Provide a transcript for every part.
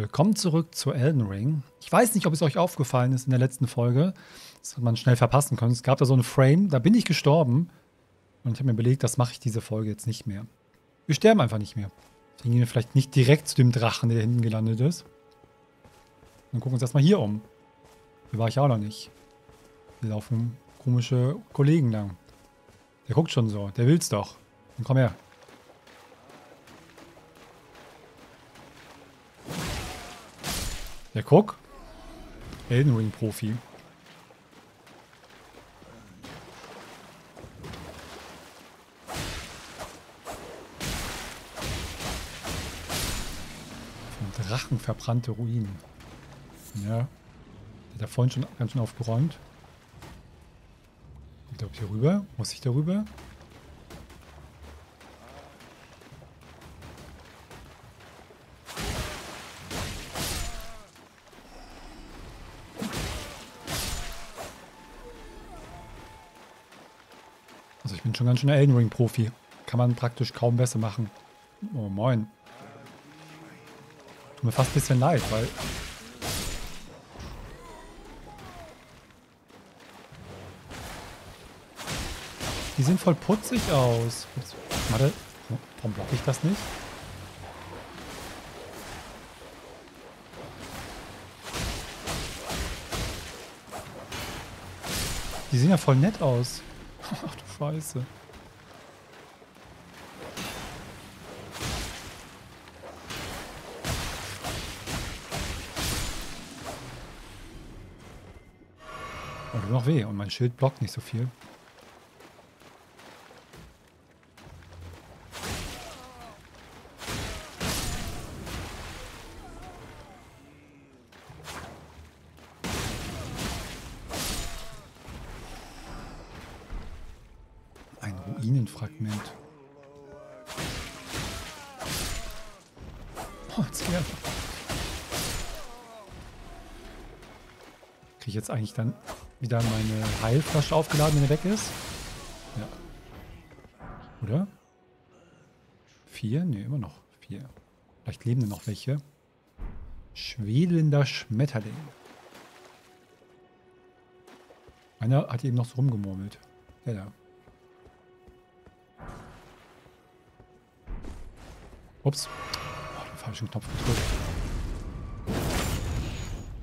Willkommen zurück zu Elden Ring. Ich weiß nicht, ob es euch aufgefallen ist in der letzten Folge. Das hat man schnell verpassen können. Es gab da so einen Frame, da bin ich gestorben. Und ich habe mir überlegt, das mache ich diese Folge jetzt nicht mehr. Wir sterben einfach nicht mehr. Deswegen gehen wir vielleicht nicht direkt zu dem Drachen, der hinten gelandet ist. Dann gucken wir uns erstmal hier um. Hier war ich auch noch nicht. Hier laufen komische Kollegen lang. Der guckt schon so, der will's doch. Dann komm her. Der guck. Elden Ring Profi. Von Drachen verbrannte Ruinen. Ja. Der hat da vorhin schon ganz schön aufgeräumt. Ich glaube hier rüber. Muss ich da rüber? Schon ganz schöner Elden Ring Profi. Kann man praktisch kaum besser machen. Oh moin. Tut mir fast ein bisschen leid, weil... Die sehen voll putzig aus. Ups, warte, warum blocke ich das nicht? Die sehen ja voll nett aus. Ach du Scheiße. Und tut noch weh und mein Schild blockt nicht so viel. Kriege ich jetzt eigentlich dann wieder meine Heilflasche aufgeladen, wenn er weg ist? Ja. Oder? 4? Ne, immer noch 4. Vielleicht leben denn noch welche. Schwelender Schmetterling. Einer hat eben noch so rumgemurmelt. Der da. Ups. Oh, den falschen Knopf gedrückt.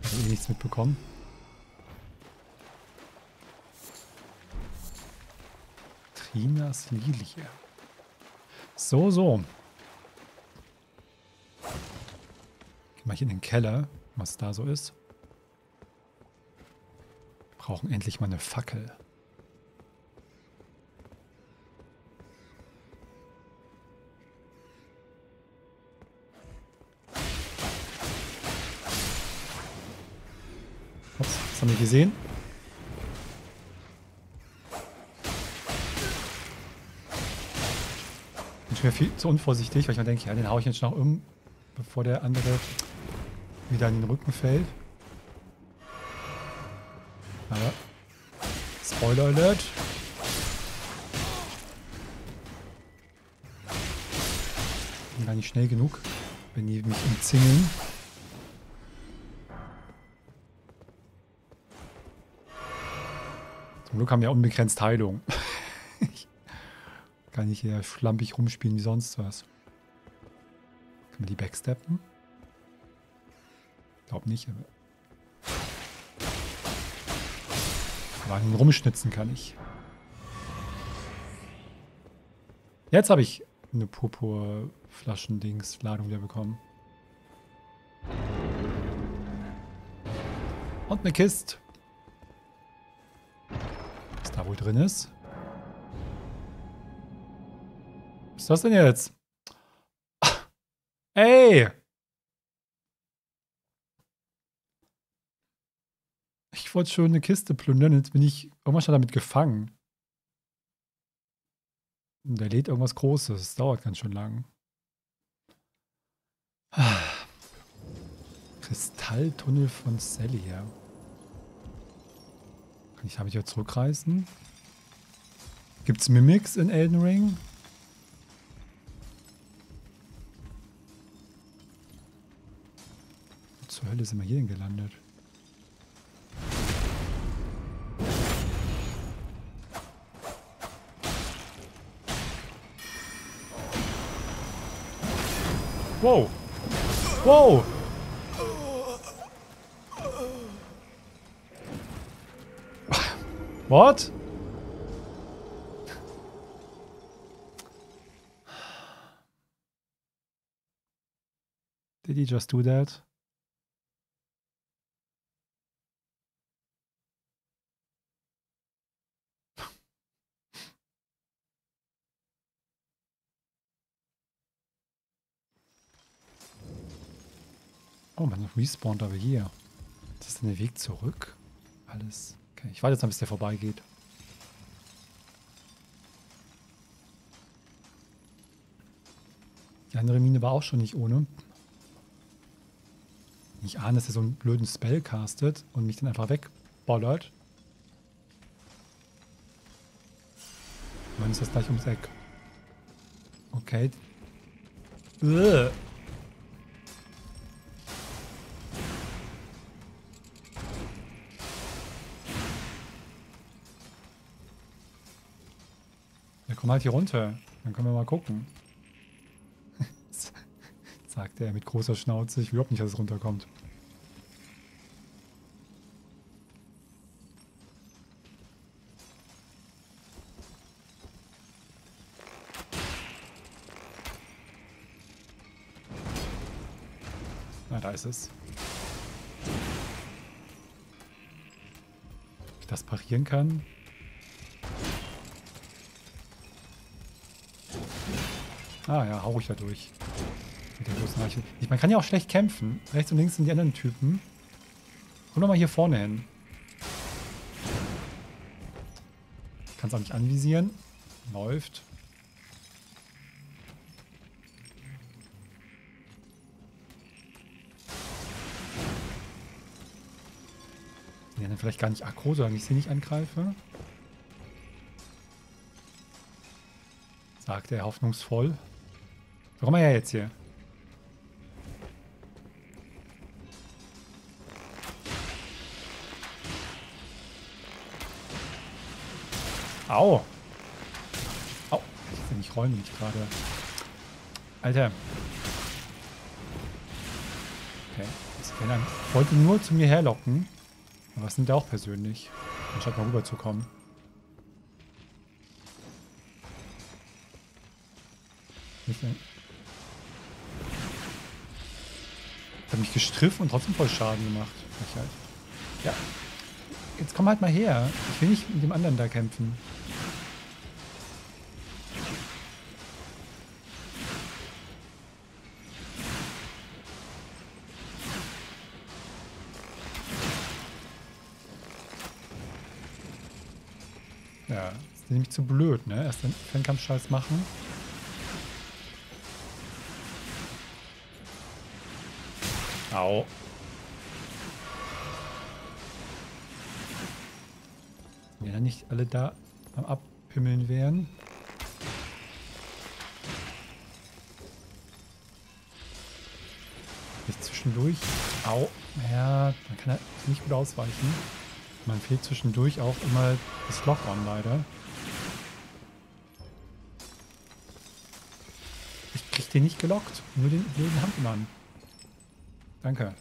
Ich habe eh nichts mitbekommen. Trinas Lilie. So, so. Geh mal hier in den Keller, was da so ist. Wir brauchen endlich mal eine Fackel. Das haben wir gesehen. Ich bin viel zu unvorsichtig, weil ich mir denke, ja, den haue ich jetzt noch um, bevor der andere wieder in den Rücken fällt. Aber Spoiler Alert. Ich bin gar nicht schnell genug, wenn die mich umzingeln. Zum Glück haben wir unbegrenzt Heilung. Kann ich hier schlampig rumspielen wie sonst was. Kann man die backsteppen? Glaub nicht. Aber einen rumschnitzen kann ich. Jetzt habe ich eine Purpurflaschendings-Ladung wieder bekommen. Und eine Kiste. Was da wohl drin ist. Was ist das denn jetzt? Ey! Ich wollte schon eine Kiste plündern, jetzt bin ich irgendwann schon damit gefangen. Und der lädt irgendwas Großes, das dauert ganz schön lang. Kristalltunnel von Seliya. Kann ich damit hier zurückreißen? Gibt's Mimics in Elden Ring? zur Hölle sind wir hier denn gelandet? Wow! Wow! What? Did he just do that? Oh, man respawnt aber hier. Ist das denn der Weg zurück? Alles. Okay, ich warte jetzt mal, bis der vorbeigeht. Die andere Mine war auch schon nicht ohne. Ich ahne, dass er so einen blöden Spell castet und mich dann einfach wegballert. Und dann ist das gleich ums Eck. Okay. Komm halt hier runter, dann können wir mal gucken. Sagt er mit großer Schnauze. Ich will überhaupt nicht, dass es runterkommt. Na, da ist es. Ob ich das parieren kann? Ah ja, hau ich da durch. Mit der großen Reichweite. Man kann ja auch schlecht kämpfen. Rechts und links sind die anderen Typen. Komm doch mal hier vorne hin. Kannst auch nicht anvisieren. Läuft. Die anderen vielleicht gar nicht aggro, solange ich sie nicht angreife. Sagt er hoffnungsvoll. Wo kommen wir ja jetzt hier? Au! Au! Ich kann nicht rollen, nicht gerade. Alter. Okay. Ich wollte nur zu mir herlocken. Aber was nimmt er auch persönlich? Anstatt mal rüberzukommen. Nicht, ne? Ich habe mich gestriffen und trotzdem voll Schaden gemacht. Halt. Ja. Jetzt komm halt mal her. Ich will nicht mit dem anderen da kämpfen. Ja, das ist nämlich zu blöd, ne? Erst den Fernkampfscheiß machen. Au. Wenn ja nicht alle da am Abpimmeln wären. Nicht zwischendurch. Au. Ja, man kann halt nicht gut ausweichen. Man fehlt zwischendurch auch immer das Lock-on leider. Ich krieg den nicht gelockt. Nur den blöden Handmann. Danke.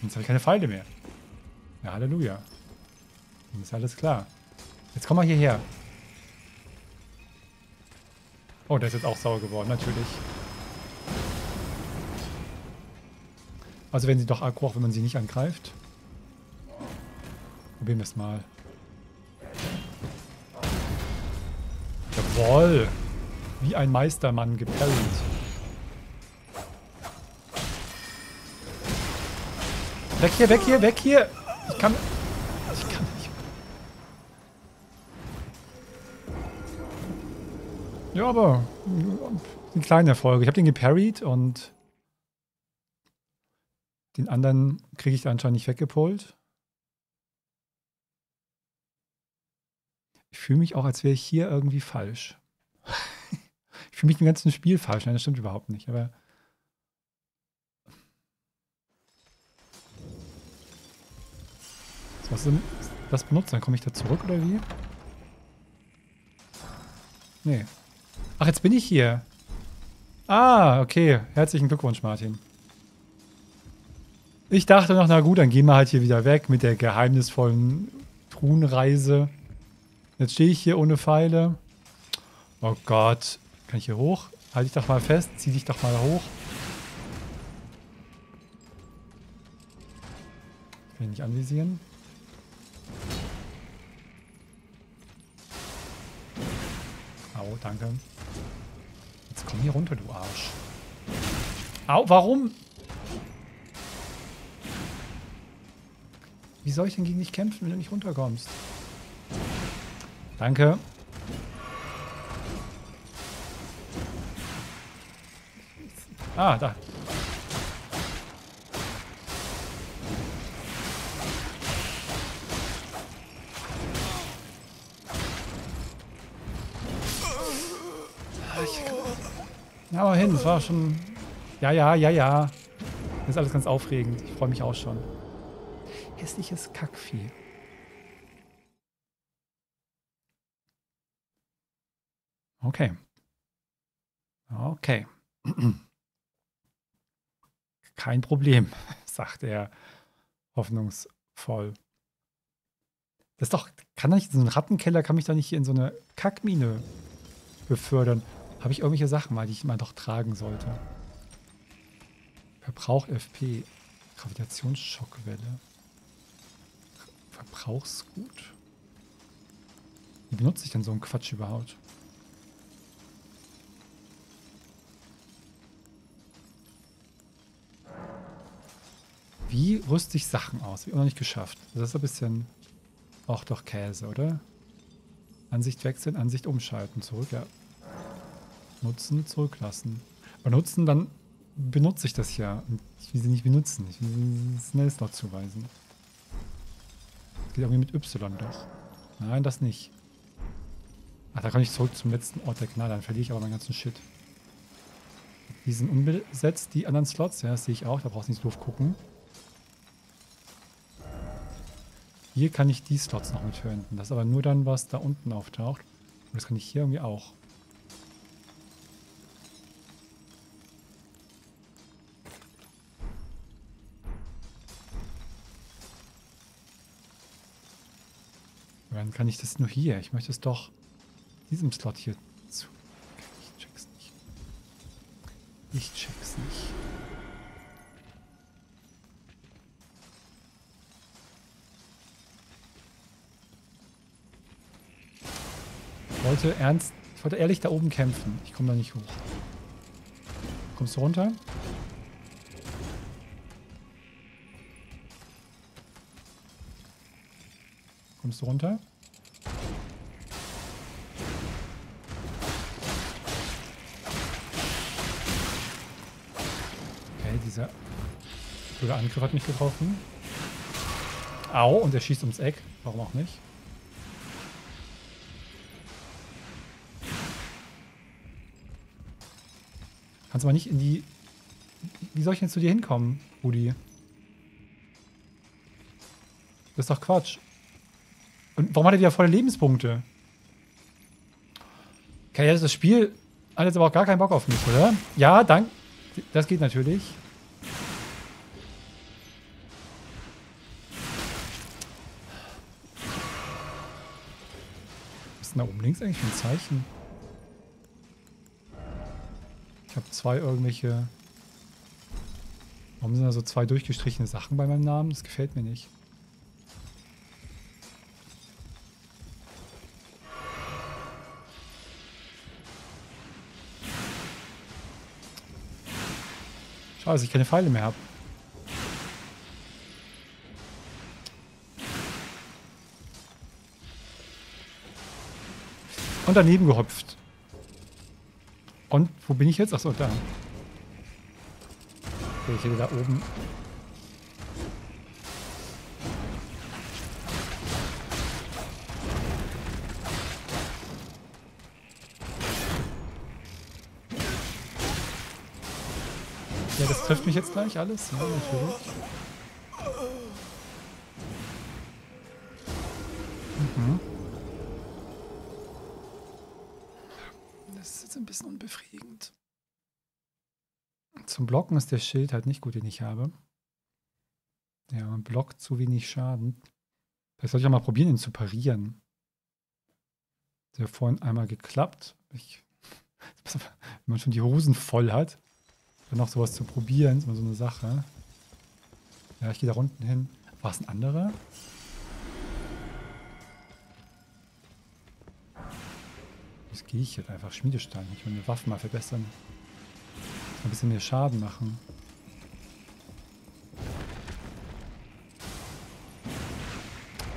Jetzt habe ich keine Pfeile mehr. Ja, Halleluja. Dann ist alles klar. Jetzt komm mal hierher. Oh, der ist jetzt auch sauer geworden, natürlich. Also werden sie doch aggro, auch wenn man sie nicht angreift. Probieren wir es mal. Jawohl! Wie ein Meistermann geparried. Weg hier, weg hier, weg hier! Ich kann nicht. Ja, aber ein kleiner Erfolg. Ich habe den geparried und den anderen kriege ich anscheinend nicht weggepult. Ich fühle mich auch, als wäre ich hier irgendwie falsch. Ich für mich im ganzen Spiel falsch. Nein, das stimmt überhaupt nicht, aber. So, was ist denn? Das benutzt, dann komme ich da zurück oder wie? Nee. Ach, jetzt bin ich hier. Ah, okay. Herzlichen Glückwunsch, Martin. Ich dachte noch, na gut, dann gehen wir halt hier wieder weg mit der geheimnisvollen Truhenreise. Jetzt stehe ich hier ohne Pfeile. Oh Gott. Kann ich hier hoch? Halte ich doch mal fest. Zieh dich doch mal hoch. Ich will ihn nicht anvisieren. Au, danke. Jetzt komm hier runter, du Arsch. Au, warum? Wie soll ich denn gegen dich kämpfen, wenn du nicht runterkommst? Danke. Ah, da. Ja, aber hin, das war schon. Ja. Das ist alles ganz aufregend. Ich freue mich auch schon. Hässliches Kackvieh. Okay. Kein Problem, sagt er hoffnungsvoll. Das ist doch, kann ich, so ein Rattenkeller kann mich doch nicht hier in so eine Kackmine befördern. Habe ich irgendwelche Sachen mal, die ich mal doch tragen sollte? Verbraucht FP. Gravitationsschock-Welle. Verbrauchsgut? Wie benutze ich denn so einen Quatsch überhaupt? Wie rüste ich Sachen aus? Wie auch noch nicht geschafft. Das ist ein bisschen auch doch Käse, oder? Ansicht wechseln, Ansicht umschalten. Zurück, ja. Nutzen, zurücklassen. Benutzen, dann benutze ich das ja. Und ich will sie nicht benutzen. Ich will sie schnell noch zuweisen. Das geht irgendwie mit Y doch. Nein, das nicht. Ach, da komme ich zurück zum letzten Ort der Gnade. Dann verliere ich aber meinen ganzen Shit. Die sind unbesetzt, die anderen Slots. Ja, das sehe ich auch. Da brauchst du nicht doof gucken. Hier kann ich die Slots noch mit verwenden. Das ist aber nur dann, was da unten auftaucht. Und das kann ich hier irgendwie auch. Dann kann ich das nur hier. Ich möchte es doch diesem Slot hier zu. Ich check's nicht. Ich wollte ehrlich da oben kämpfen. Ich komme da nicht hoch. Kommst du runter? Okay, dieser blöde Angriff hat mich getroffen. Au, und er schießt ums Eck. Warum auch nicht? Kannst du mal nicht in die... Wie soll ich denn zu dir hinkommen, Rudi? Das ist doch Quatsch. Und warum hat er wieder volle Lebenspunkte? Okay, das Spiel hat jetzt aber auch gar keinen Bock auf mich, oder? Ja, danke. Das geht natürlich. Was ist denn da oben links eigentlich für ein Zeichen? Ich habe zwei irgendwelche... Warum sind da so zwei durchgestrichene Sachen bei meinem Namen? Das gefällt mir nicht. Schade, dass ich keine Pfeile mehr habe. Und daneben gehopft. Und wo bin ich jetzt? Achso, da. Okay, ich hätte da oben. Ja, das trifft mich jetzt gleich alles. Ja, natürlich. Mhm. Das ist jetzt ein bisschen unbefriedigend. Zum Blocken ist der Schild halt nicht gut, den ich habe. Ja, man blockt zu wenig Schaden. Vielleicht sollte ich auch mal probieren, ihn zu parieren. Das hat ja vorhin einmal geklappt. Wenn man schon die Hosen voll hat, dann noch sowas zu probieren, ist immer so eine Sache. Ja, ich gehe da unten hin. War es ein anderer? Jetzt gehe ich jetzt einfach Schmiedestein. Ich will meine Waffen mal verbessern. Ein bisschen mehr Schaden machen.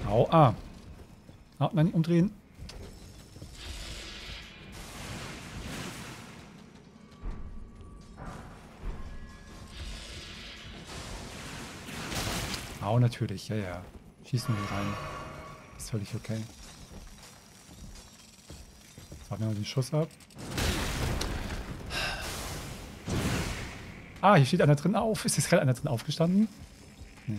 Au, ah. Ah, nein, umdrehen. Au, natürlich, ja, ja. Schießen wir rein. Ist völlig okay. Warten wir mal den Schuss ab. Ah, hier steht einer drin auf. Ist jetzt gerade einer drin aufgestanden? Nee.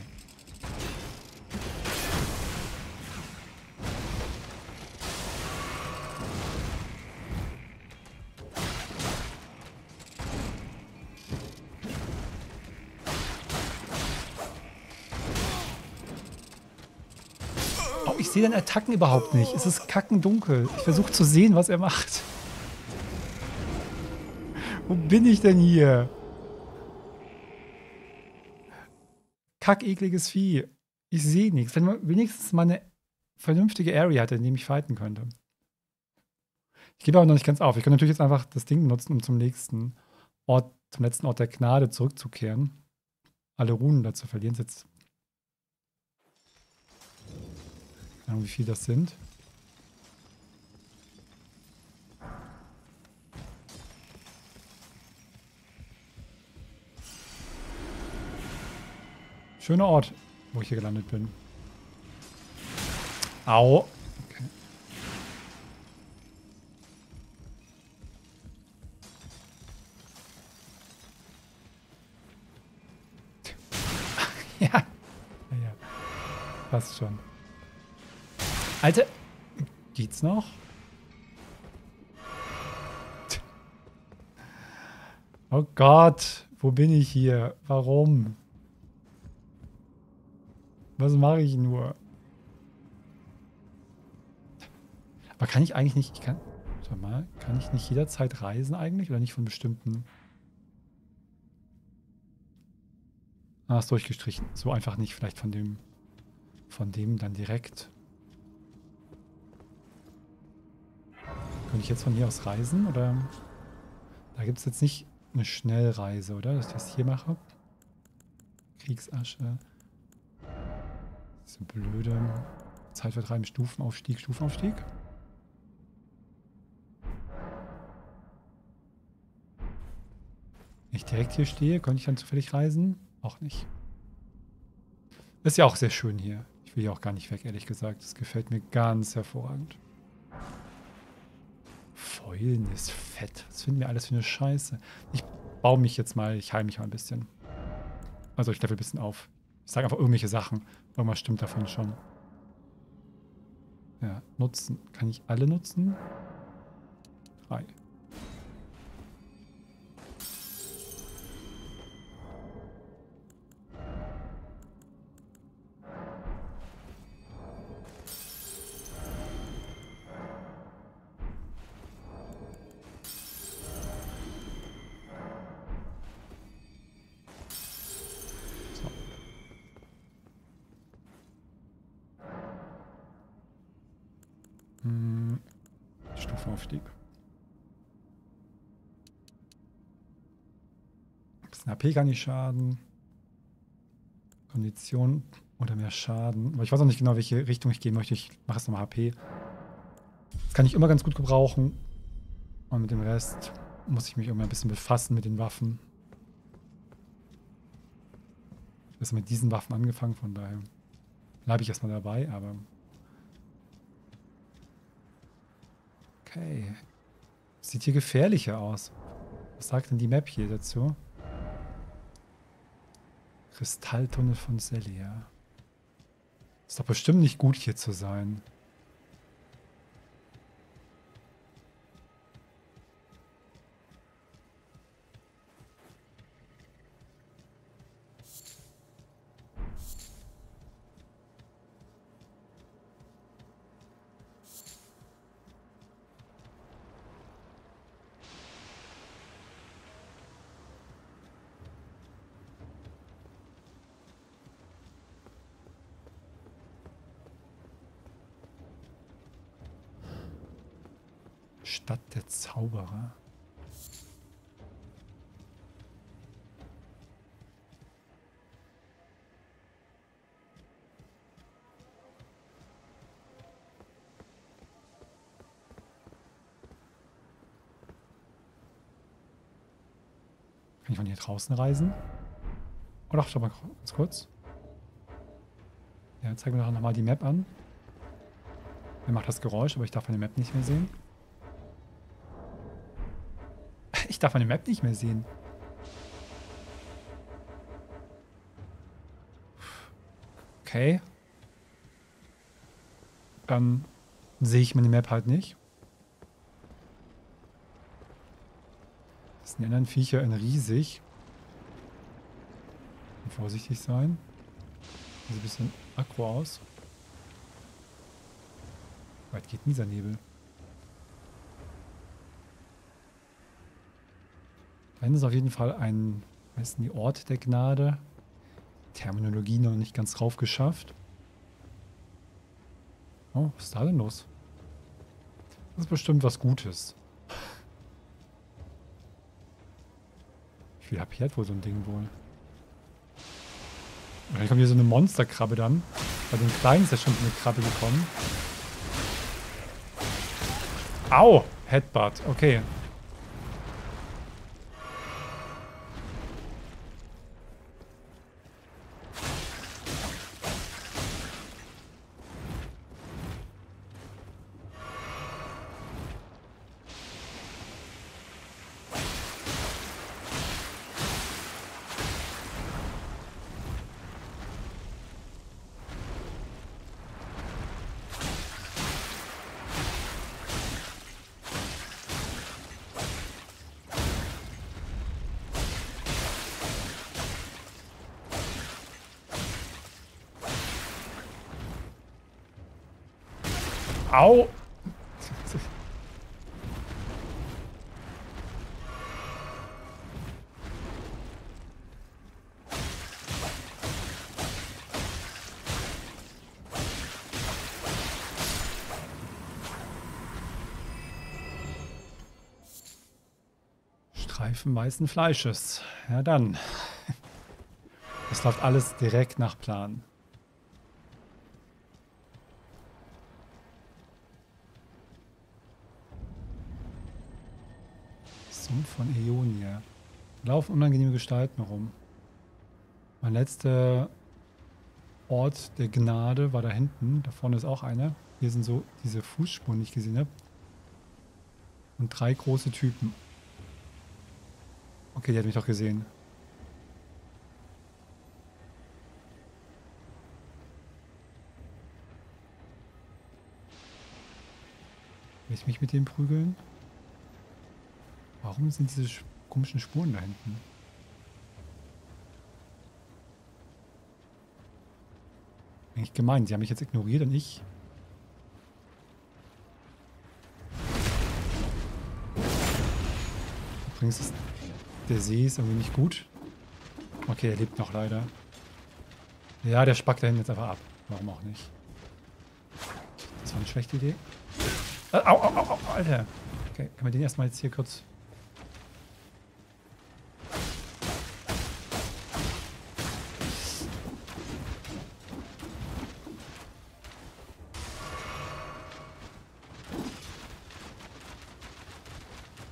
Oh, ich sehe den Attacken überhaupt nicht. Es ist kackendunkel. Ich versuche zu sehen, was er macht. Wo bin ich denn hier? Kackekliges Vieh. Ich sehe nichts. Wenn man wenigstens mal eine vernünftige Area hatte, in dem ich fighten könnte. Ich gebe aber noch nicht ganz auf. Ich kann natürlich jetzt einfach das Ding nutzen, um zum letzten Ort der Gnade zurückzukehren. Alle Runen dazu verlieren. Jetzt. Keine Ahnung, wie viel das sind. Schöner Ort, wo ich hier gelandet bin. Au. Okay. Ja. Ja, ja. Passt schon. Alter, geht's noch? Oh Gott, wo bin ich hier? Warum? Was mache ich nur? Aber kann ich eigentlich nicht... Schau mal, kann ich nicht jederzeit reisen eigentlich? Oder nicht von bestimmten... Ah, ist durchgestrichen. So einfach nicht. Vielleicht von dem... dann direkt. Könnte ich jetzt von hier aus reisen? Oder... Da gibt es jetzt nicht eine Schnellreise, oder? Dass ich das hier mache. Kriegsasche... Diese blöde Zeitvertreiben, Stufenaufstieg, Stufenaufstieg. Wenn ich direkt hier stehe, könnte ich dann zufällig reisen? Auch nicht. Ist ja auch sehr schön hier. Ich will ja auch gar nicht weg, ehrlich gesagt. Das gefällt mir ganz hervorragend. Fäulen ist fett. Das finden wir alles für eine Scheiße. Ich baue mich jetzt mal, ich heile mich mal ein bisschen. Also ich level ein bisschen auf. Ich sage einfach irgendwelche Sachen. Irgendwas stimmt davon schon. Ja, nutzen. Kann ich alle nutzen? 3. Stufenaufstieg. Ein bisschen AP kann nicht schaden. Kondition oder mehr Schaden. Aber ich weiß auch nicht genau, welche Richtung ich gehen möchte. Ich mache jetzt nochmal HP. Das kann ich immer ganz gut gebrauchen. Und mit dem Rest muss ich mich irgendwie ein bisschen befassen mit den Waffen. Ich habe mit diesen Waffen angefangen, von daher bleibe ich erstmal dabei, aber... Hey, sieht hier gefährlicher aus. Was sagt denn die Map hier dazu? Kristalltunnel von Seliya. Ist doch bestimmt nicht gut, hier zu sein. Stadt der Zauberer. Kann ich von hier draußen reisen? Oh, doch, schau mal ganz kurz. Ja, zeig mir doch nochmal die Map an. Er macht das Geräusch, aber ich darf von der Map nicht mehr sehen. Ich darf meine Map nicht mehr sehen. Okay. Dann sehe ich meine Map halt nicht. Das sind die anderen Viecher in riesig. Und vorsichtig sein. Sieht ein bisschen aggro aus. Weit geht dieser Nebel. Das ist auf jeden Fall ein, heißt die Ort der Gnade. Terminologie noch nicht ganz drauf geschafft. Oh, was ist da denn los? Das ist bestimmt was Gutes. Wie viel HP hat wohl so ein Ding wohl? Und dann kommt hier so eine Monsterkrabbe dann. Bei den Kleinen ist ja schon eine Krabbe gekommen. Au! Headbutt, okay. Au! Streifen weißen Fleisches. Ja dann. Das läuft alles direkt nach Plan. Sohn von Äonia. Laufen unangenehme Gestalten rum. Mein letzter Ort der Gnade war da hinten. Da vorne ist auch einer. Hier sind so diese Fußspuren, die ich gesehen habe. Und drei große Typen. Okay, die hat mich doch gesehen. Will ich mich mit dem prügeln? Warum sind diese komischen Spuren da hinten? Eigentlich gemein, sie haben mich jetzt ignoriert und ich... Übrigens ist der See ist irgendwie nicht gut. Okay, er lebt noch leider. Ja, der spackt da hinten jetzt einfach ab. Warum auch nicht? Das war eine schlechte Idee. Au, Alter! Okay, können wir den erstmal jetzt hier kurz...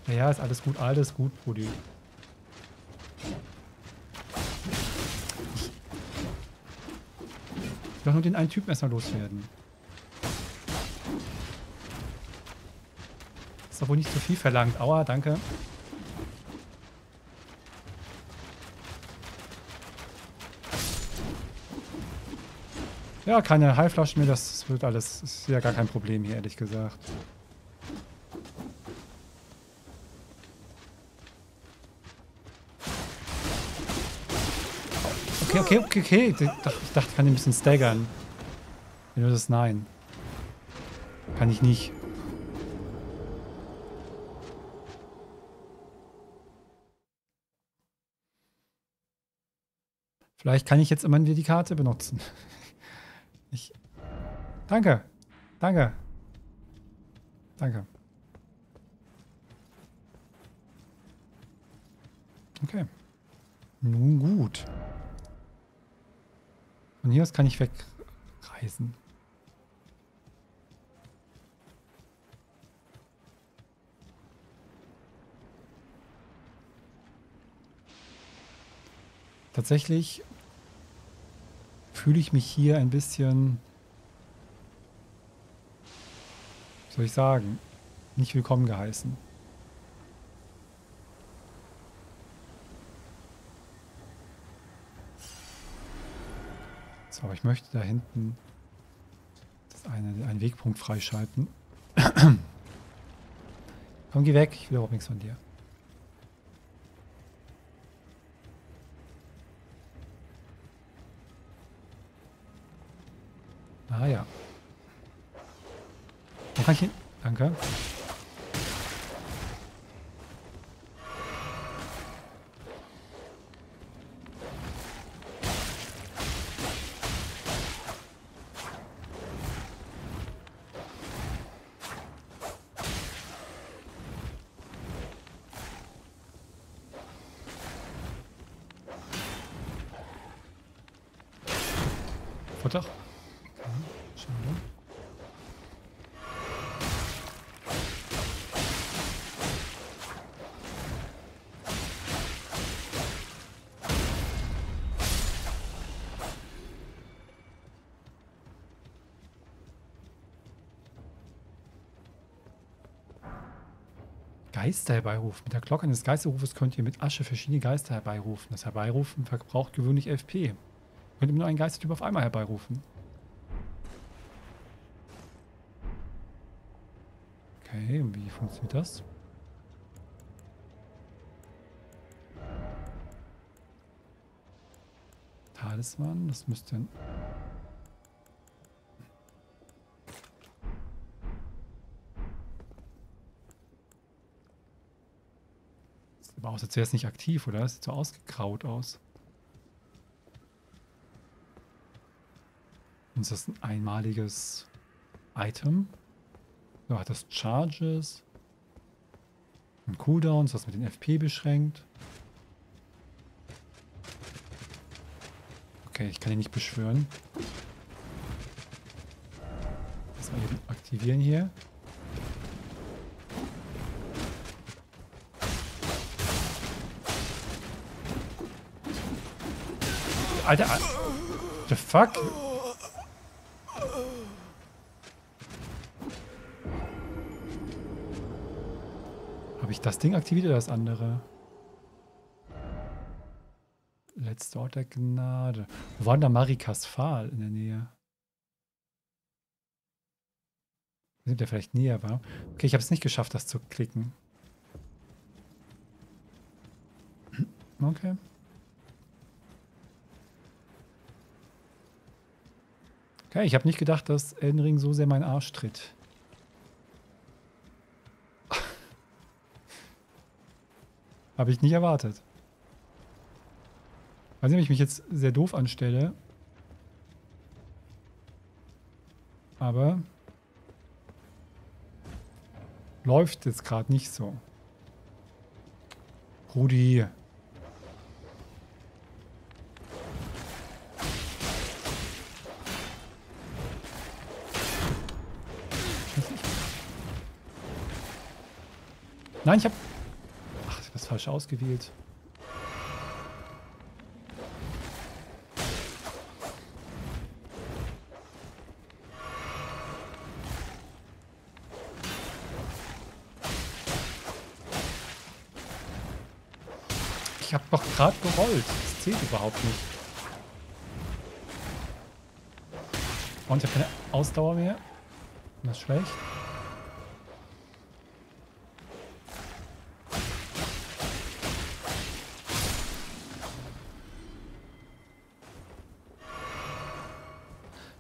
Ja, ist alles gut, Brudi. Ich will doch nur den einen Typen erstmal loswerden. Ist doch wohl nicht so viel verlangt. Aua, danke. Ja, keine Heilflaschen mehr, das wird alles, ist ja gar kein Problem hier, ehrlich gesagt. Okay. Ich dachte, ich kann ein bisschen staggern. Nur das Nein. Kann ich nicht. Vielleicht kann ich jetzt immer wieder die Karte benutzen. Danke. Okay. Nun gut. Von hier aus kann ich wegreisen. Tatsächlich fühle ich mich hier ein bisschen, wie soll ich sagen, nicht willkommen geheißen. So, aber ich möchte da hinten das einen Wegpunkt freischalten. Komm, geh weg, ich will überhaupt nichts von dir. Ah ja. Wo kann ich hin? Danke. Futter. Geister herbeirufen. Mit der Glocke eines Geisterrufes könnt ihr mit Asche verschiedene Geister herbeirufen. Das Herbeirufen verbraucht gewöhnlich FP. Ihr könnt immer nur einen Geistertyp auf einmal herbeirufen. Okay, und wie funktioniert das? Talisman, das müsste ein... Aus, als wäre es nicht aktiv, oder? Es sieht so ausgegraut aus. Und ist das ein einmaliges Item? So, hat das Charges und Cooldowns, das mit den FP beschränkt. Okay, ich kann ihn nicht beschwören. Das mal eben aktivieren hier. Alter, what the fuck? Habe ich das Ding aktiviert oder das andere? Letzter Ort der Gnade. Wo war denn da Marikas Pfahl in der Nähe? Sind der vielleicht näher war? Okay, ich habe es nicht geschafft, das zu klicken. Okay. Okay, ich habe nicht gedacht, dass Elden Ring so sehr meinen Arsch tritt. Habe ich nicht erwartet. Weiß nicht, ob ich mich jetzt sehr doof anstelle. Aber läuft jetzt gerade nicht so. Rudi. Nein, ich hab... Ach, ich hab das falsch ausgewählt. Ich hab doch gerade gerollt. Das zählt überhaupt nicht. Und ich habe keine Ausdauer mehr. Das ist schlecht.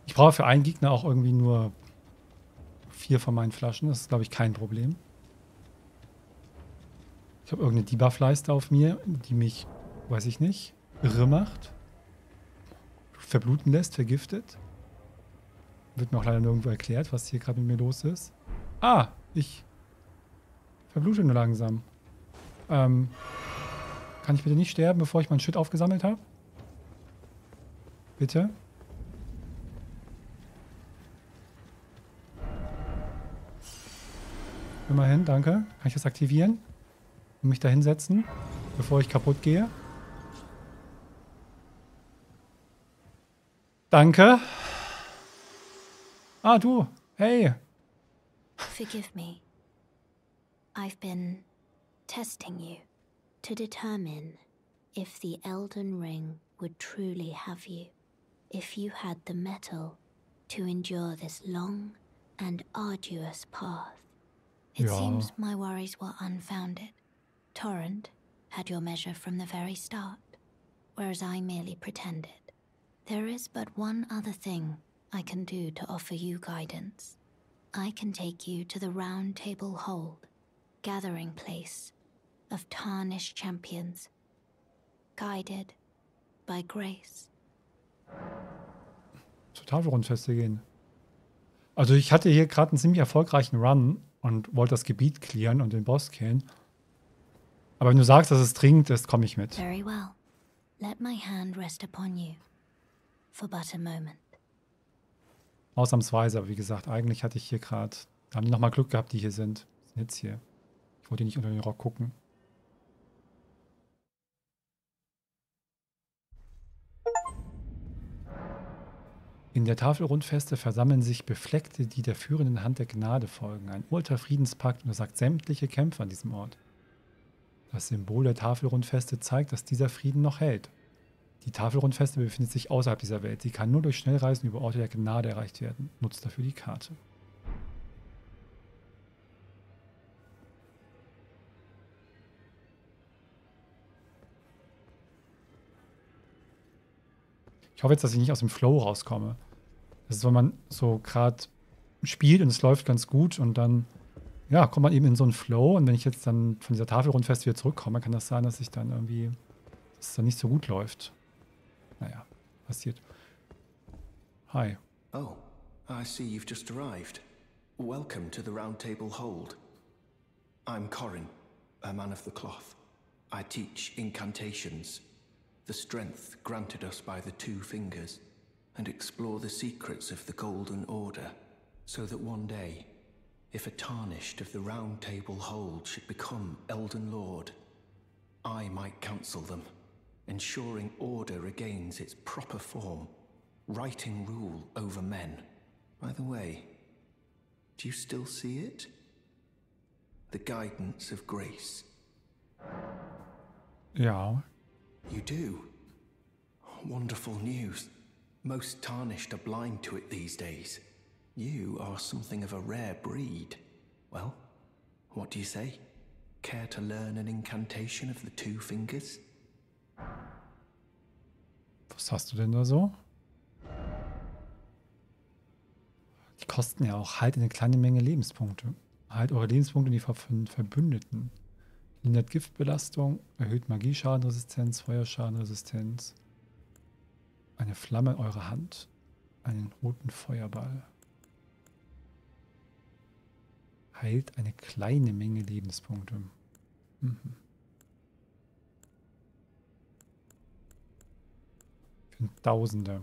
Ich brauche für einen Gegner auch irgendwie nur 4 von meinen Flaschen. Das ist, glaube ich, kein Problem. Ich habe irgendeine Debuff-Leiste auf mir, die mich, weiß ich nicht, irre macht. Verbluten lässt, vergiftet. Wird mir auch leider nirgendwo erklärt, was hier gerade mit mir los ist. Ah, ich verblute nur langsam. Kann ich bitte nicht sterben, bevor ich meinen Shit aufgesammelt habe? Bitte? Immerhin, danke. Kann ich das aktivieren? Und mich da hinsetzen, bevor ich kaputt gehe? Danke. Ah, du. Hey. Forgive me. I've been testing you to determine if the Elden Ring would truly have you, if you had the metal to endure this long and arduous path. It seems my worries were unfounded. Torrent had your measure from the very start, whereas I merely pretended. There is but one other thing I can do to offer you guidance. I can take you to the Round Table Hold, gathering place of tarnished champions, guided by grace. Zur Tafelrundfeste gehen. Also ich hatte hier gerade einen ziemlich erfolgreichen Run und wollte das Gebiet clearen und den Boss killen. Aber wenn du sagst, dass es dringend ist, komme ich mit. Very well. Let my hand rest upon you for but a moment. Ausnahmsweise, aber wie gesagt, eigentlich hatte ich hier gerade, da haben die nochmal Glück gehabt, die hier sind. Sind jetzt hier. Ich wollte nicht unter den Rock gucken. In der Tafelrundfeste versammeln sich Befleckte, die der führenden Hand der Gnade folgen. Ein uralter Friedenspakt untersagt sämtliche Kämpfe an diesem Ort. Das Symbol der Tafelrundfeste zeigt, dass dieser Frieden noch hält. Die Tafelrundfeste befindet sich außerhalb dieser Welt. Sie kann nur durch Schnellreisen über Orte der Gnade erreicht werden. Nutzt dafür die Karte. Ich hoffe jetzt, dass ich nicht aus dem Flow rauskomme. Das ist, wenn man so gerade spielt und es läuft ganz gut und dann ja, kommt man eben in so einen Flow. Und wenn ich jetzt dann von dieser Tafelrundfest wieder zurückkomme, kann das sein, dass ich dann irgendwie, dass es dann nicht so gut läuft. Naja, passiert. Hi. Oh, I see you've just arrived. Welcome to the Round Table Hold. I'm Corin, a man of the cloth. I teach incantations. The strength granted us by the Two Fingers, and explore the secrets of the Golden Order, so that one day, if a tarnished of the Round Table Hold should become Elden Lord, I might counsel them, ensuring order regains its proper form, righting rule over men. By the way, do you still see it? The guidance of grace. Yeah. You do? Wonderful news. Most tarnished are blind to it these days. You are something of a rare breed. Well, what do you say? Care to learn an incantation of the Two Fingers? Was hast du denn da so? Die kosten ja auch halt eine kleine Menge Lebenspunkte. Halt eure Lebenspunkte in die Verbündeten. Lindert Giftbelastung, erhöht Magieschadenresistenz, Feuerschadenresistenz. Eine Flamme in eurer Hand, einen roten Feuerball. Heilt eine kleine Menge Lebenspunkte. Mhm. Für Tausende.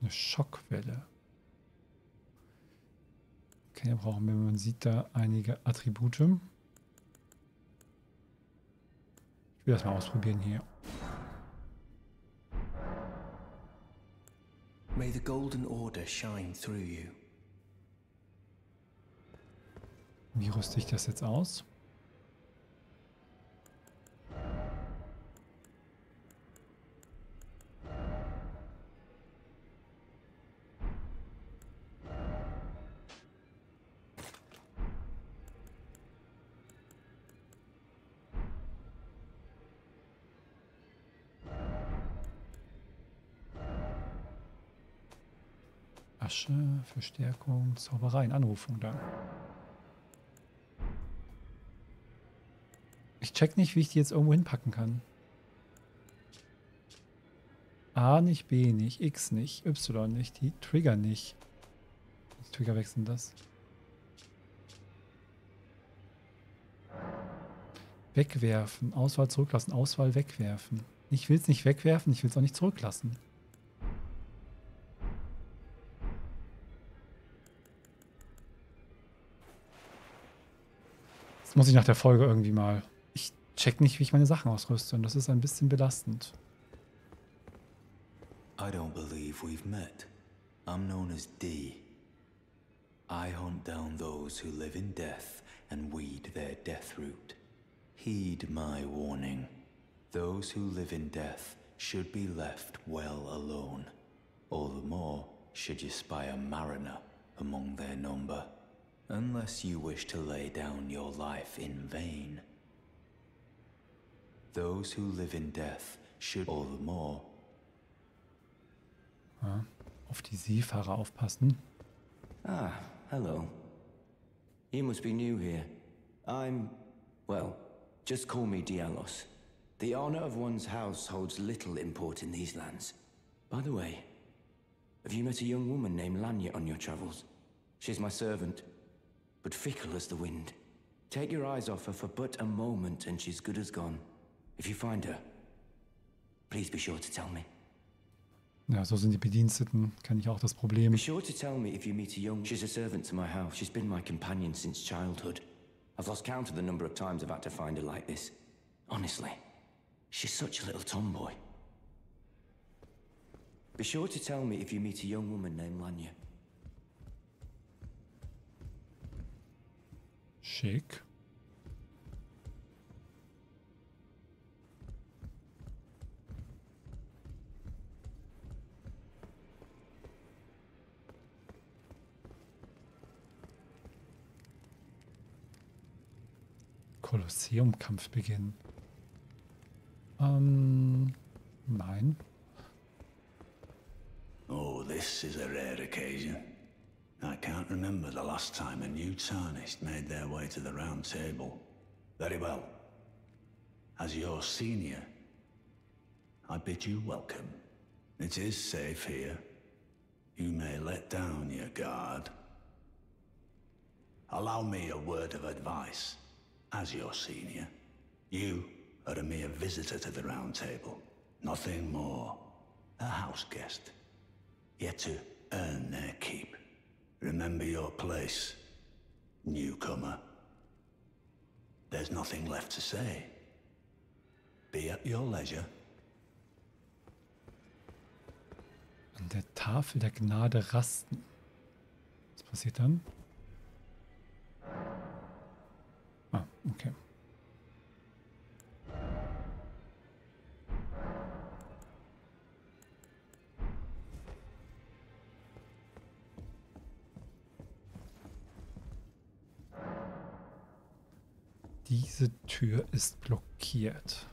Eine Schockwelle. Okay, brauchen wir, man sieht da einige Attribute. Ich will das mal ausprobieren hier. May the Golden Order shine through you. Wie rüste ich das jetzt aus? Asche, Verstärkung, Zaubereien, Anrufung da. Ich check nicht, wie ich die jetzt irgendwo hinpacken kann. A nicht, B nicht, X nicht, Y nicht, die Trigger nicht. Das Trigger wechseln das. Wegwerfen, Auswahl zurücklassen, Auswahl wegwerfen. Ich will es nicht wegwerfen, ich will es auch nicht zurücklassen. Jetzt muss ich nach der Folge irgendwie mal. Ich check nicht, wie ich meine Sachen ausrüste und das ist ein bisschen belastend. I don't believe we've met. I'm known as D. I hunt down those who live in death and weed their death root. Heed my warning. Those who live in death should be left well alone. All the more should you spy a mariner among their number, unless you wish to lay down your life in vain. Those who live in death should all the more. Ja, auf die Seefahrer aufpassen. Ah, hello. You must be new here. I'm, well, just call me Diallos. The honor of one's house holds little import in these lands. By the way, have you met a young woman named Lanya on your travels? She's my servant, but fickle as the wind. Take your eyes off her for but a moment and she's good as gone. If you find her, please be sure to tell me. Ja, so sind die Bediensteten, kenne ich auch das Problem. Be sure to tell me if you meet a young... She's a servant to my house. She's been my companion since childhood. I've lost count of the number of times I've had to find her like this. Honestly, she's such a little tomboy. Be sure to tell me if you meet a young woman named Lanya. Schick. Kolosseumkampf beginnen. Nein. Oh, this is a rare occasion. I can't remember the last time a new Tarnished made their way to the round table. Very well. As your senior, I bid you welcome. It is safe here. You may let down your guard. Allow me a word of advice. As your senior, you are a mere visitor to the round table. Nothing more. A house guest. Yet to earn their keep. Remember your place, newcomer. There's nothing left to say. Be at your leisure. An der Tafel der Gnade rasten. Was passiert dann? Ah, okay. Diese Tür ist blockiert.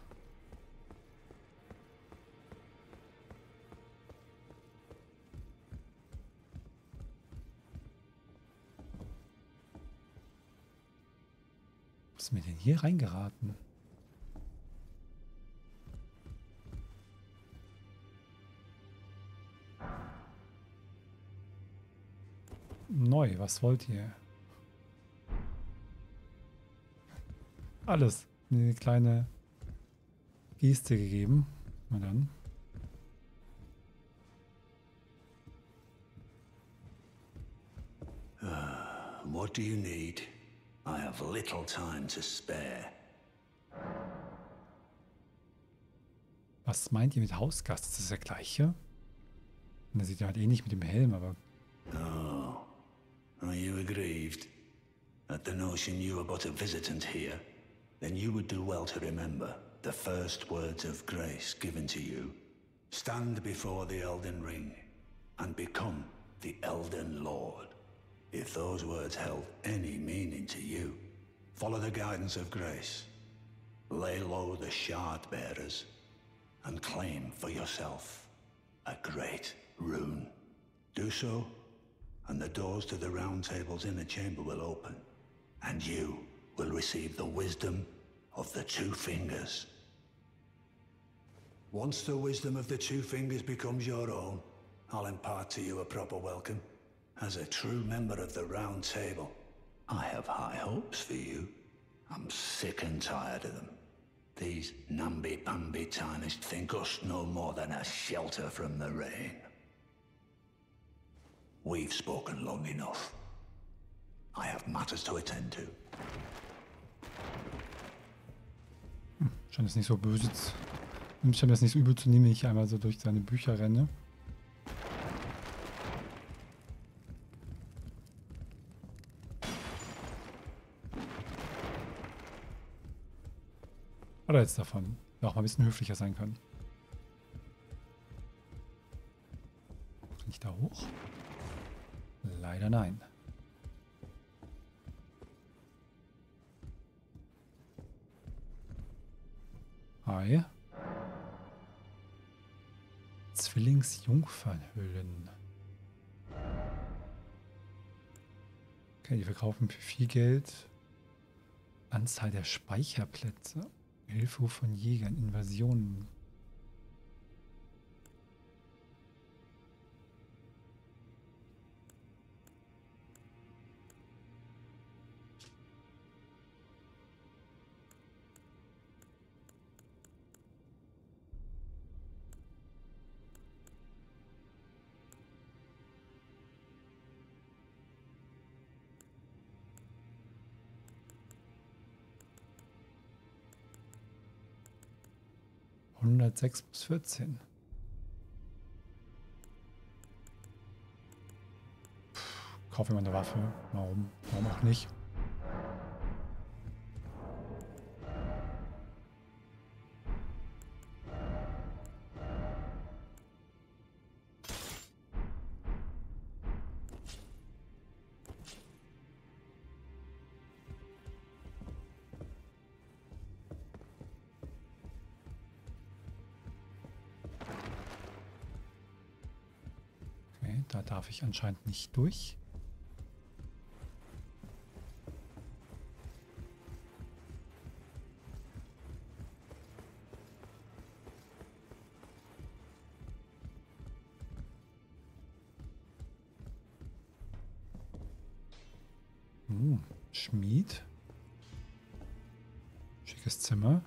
Ist mir denn hier reingeraten? Neu, was wollt ihr? Alles. Mir eine kleine Geste gegeben. Na dann. What do you need? I have little time to spare. Was meint ihr mit Hausgast? Ist das der gleiche? Der sieht ja halt ähnlich mit dem Helm, aber... Oh, are you aggrieved at the notion you are but a visitant here? Then you would do well to remember the first words of grace given to you. Stand before the Elden Ring and become the Elden Lord. If those words held any meaning to you, follow the guidance of grace, lay low the shard bearers, and claim for yourself a great rune. Do so, and the doors to the round table's inner chamber will open, and you will receive the wisdom of the Two Fingers. Once the wisdom of the Two Fingers becomes your own, I'll impart to you a proper welcome. As a true member of the round table, I have high hopes for you. I'm sick and tired of them. These namby-pamby Tarnished think us no more than a shelter from the rain. We've spoken long enough. I have matters to attend to. Scheint es nicht so böse zu... Ich habe das nicht so übel zu nehmen, wenn ich einmal so durch seine Bücher renne. Oder jetzt davon. Auch mal ein bisschen höflicher sein können. Kann ich da hoch? Leider nein. Hi. Zwillingsjungfernhöhlen. Okay, die verkaufen für viel Geld. Anzahl der Speicherplätze. Hilfe von Jägern, Invasionen. Sechs bis 14. Kaufe mir eine Waffe. Warum? Warum auch nicht? Da darf ich anscheinend nicht durch. Schmied. Schickes Zimmer.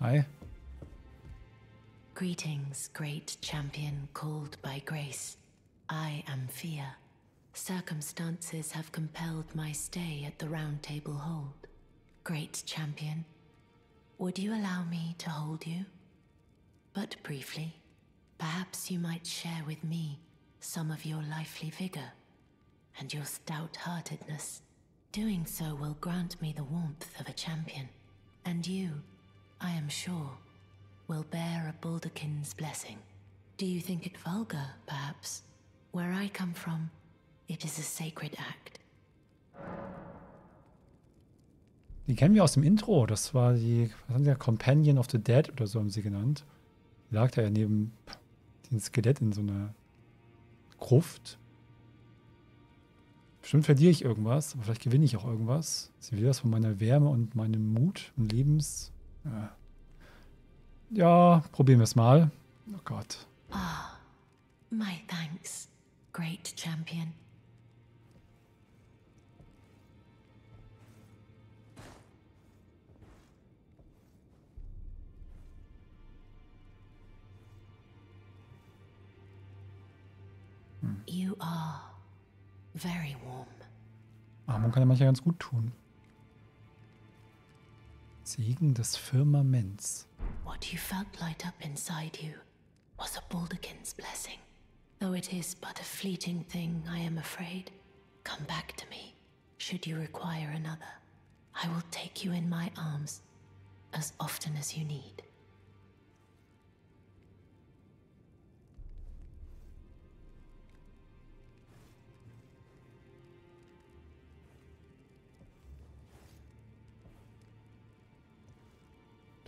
Hi. Greetings, great champion called by grace. I am Fear. Circumstances have compelled my stay at the Round Table Hold. Great champion, would you allow me to hold you? But briefly, perhaps you might share with me some of your lively vigor and your stout-heartedness. Doing so will grant me the warmth of a champion, and you, I am sure, will bear a Baldakin's blessing. Do you think it vulgar, perhaps? Where I come from, it is a sacred act. Die kennen wir aus dem Intro. Das war die, was haben sie ja, Companion of the Dead oder so haben sie genannt. Die lag da ja neben dem Skelett in so einer Gruft. Bestimmt verliere ich irgendwas, aber vielleicht gewinne ich auch irgendwas. Sie will das von meiner Wärme und meinem Mut und Lebens... Ja, probieren wir es mal. Oh Gott. Ah, my thanks, great champion. You are very warm. Armut kann ja manchmal ganz gut tun. Segen des Firmaments. What you felt light up inside you was a Baldakin's blessing. Though it is but a fleeting thing, I am afraid. Come back to me, should you require another. I will take you in my arms as often as you need.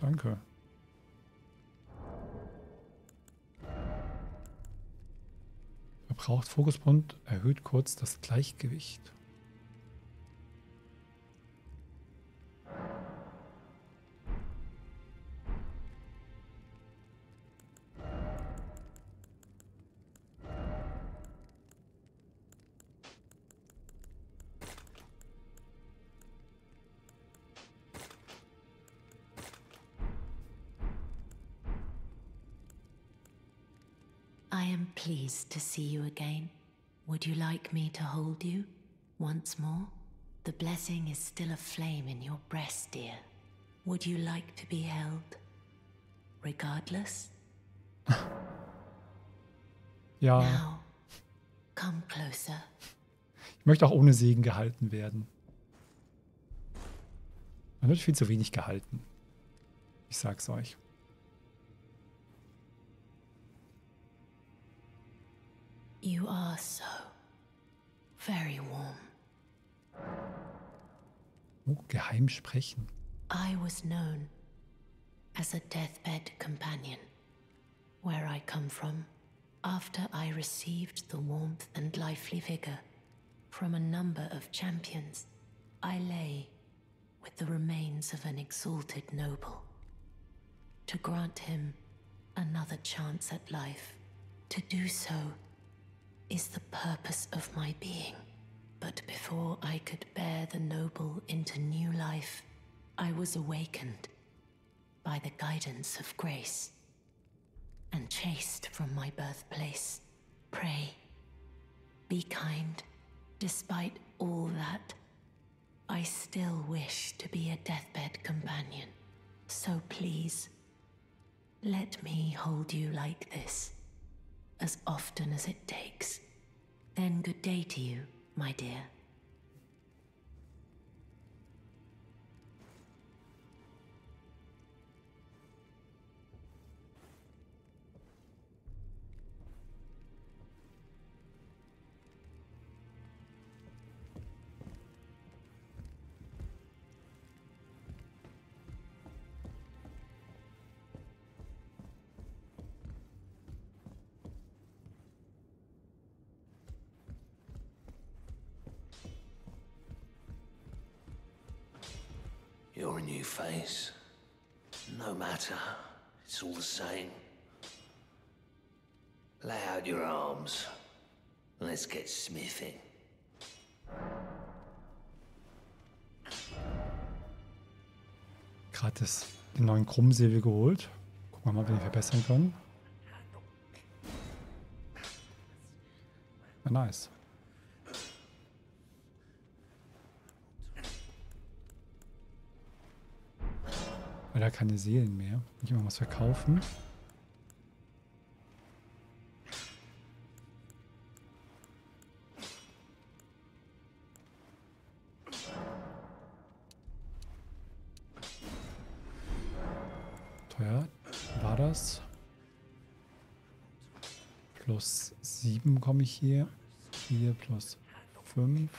Danke. verbraucht Fokuspunkt, erhöht kurz das Gleichgewicht. Pleased to see you again. Would you like me to hold you once more? The blessing is still aflame in your breast, dear. Would you like to be held regardless? Ja. Now, come closer. Ich möchte auch ohne Segen gehalten werden. Man wird viel zu wenig gehalten. Ich sag's euch. You are so very warm. Oh, geheim sprechen. I was known as a deathbed companion. Where I come from, after I received the warmth and lively vigor from a number of champions, I lay with the remains of an exalted noble. To grant him another chance at life, to do so is the purpose of my being. But before I could bear the noble into new life, I was awakened by the guidance of grace and chased from my birthplace. Pray, be kind. Despite all that, I still wish to be a deathbed companion. So please, let me hold you like this as often as it takes. Then good day to you, my dear. Your new face, no matter, it's all the same. Lay out your arms, let's get smithing. Gratis den neuen Krummsäbel geholt. Gucken wir mal, ob wir ihn verbessern können. Ah, nice. Leider keine Seelen mehr. Ich muss mal was verkaufen. Teuer war das. Plus 7 komme ich hier. 4 plus 5.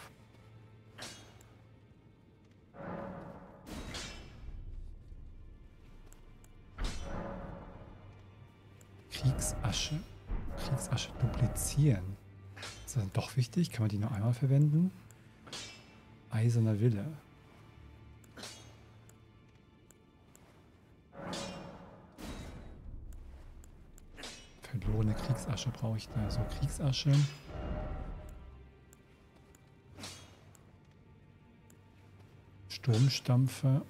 Kriegsasche duplizieren. Ist das dann doch wichtig? Kann man die nur einmal verwenden? Eiserner Wille. Verlorene Kriegsasche brauche ich da. So, Kriegsasche. Sturmstampfe.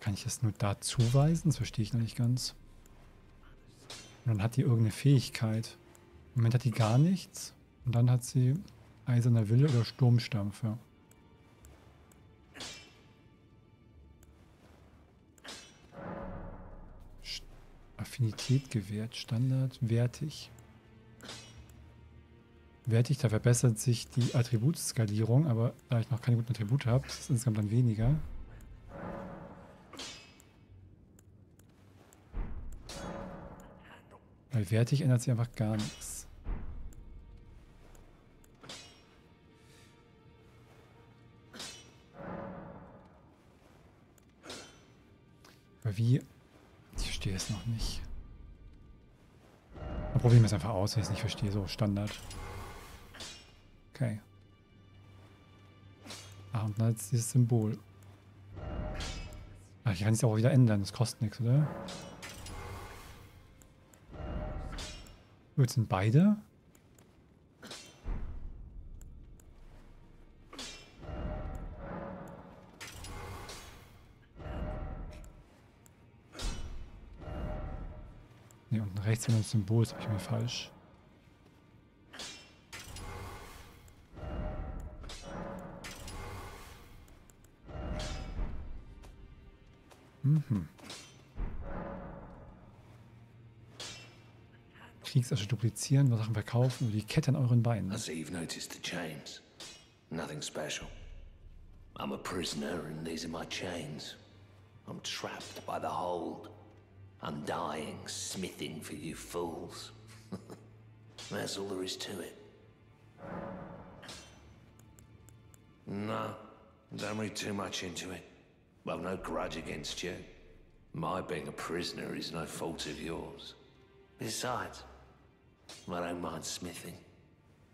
Kann ich das nur da zuweisen? Das verstehe ich noch nicht ganz. Und dann hat die irgendeine Fähigkeit. Im Moment hat die gar nichts. Und dann hat sie Eiserner Wille oder Sturmstampfe. Affinität gewährt. Standard. Wertig. Wertig, da verbessert sich die Attributskalierung. Aber da ich noch keine guten Attribute habe, ist es insgesamt dann weniger. Weil wertig ändert sich einfach gar nichts. Aber wie? Ich verstehe es noch nicht. Probieren wir es einfach aus, wenn ich es nicht verstehe. So, Standard. Okay. Ah, und dann ist dieses Symbol. Ach, ich kann es auch wieder ändern. Das kostet nichts, oder? Jetzt sind beide. Ne, unten rechts sind das Symbol, das habe ich mir falsch. Mhm. Kriegsasche duplizieren, Sachen verkaufen und die Kette an euren Beinen. I see you've noticed the chains. Nothing special. I'm a prisoner and these are my chains. I'm trapped by the hold. I'm dying, smithing for you fools. That's all there is to it. No, don't read too much into it. Well, no grudge against you. My being a prisoner is no fault of yours. Besides, I don't mind smithing.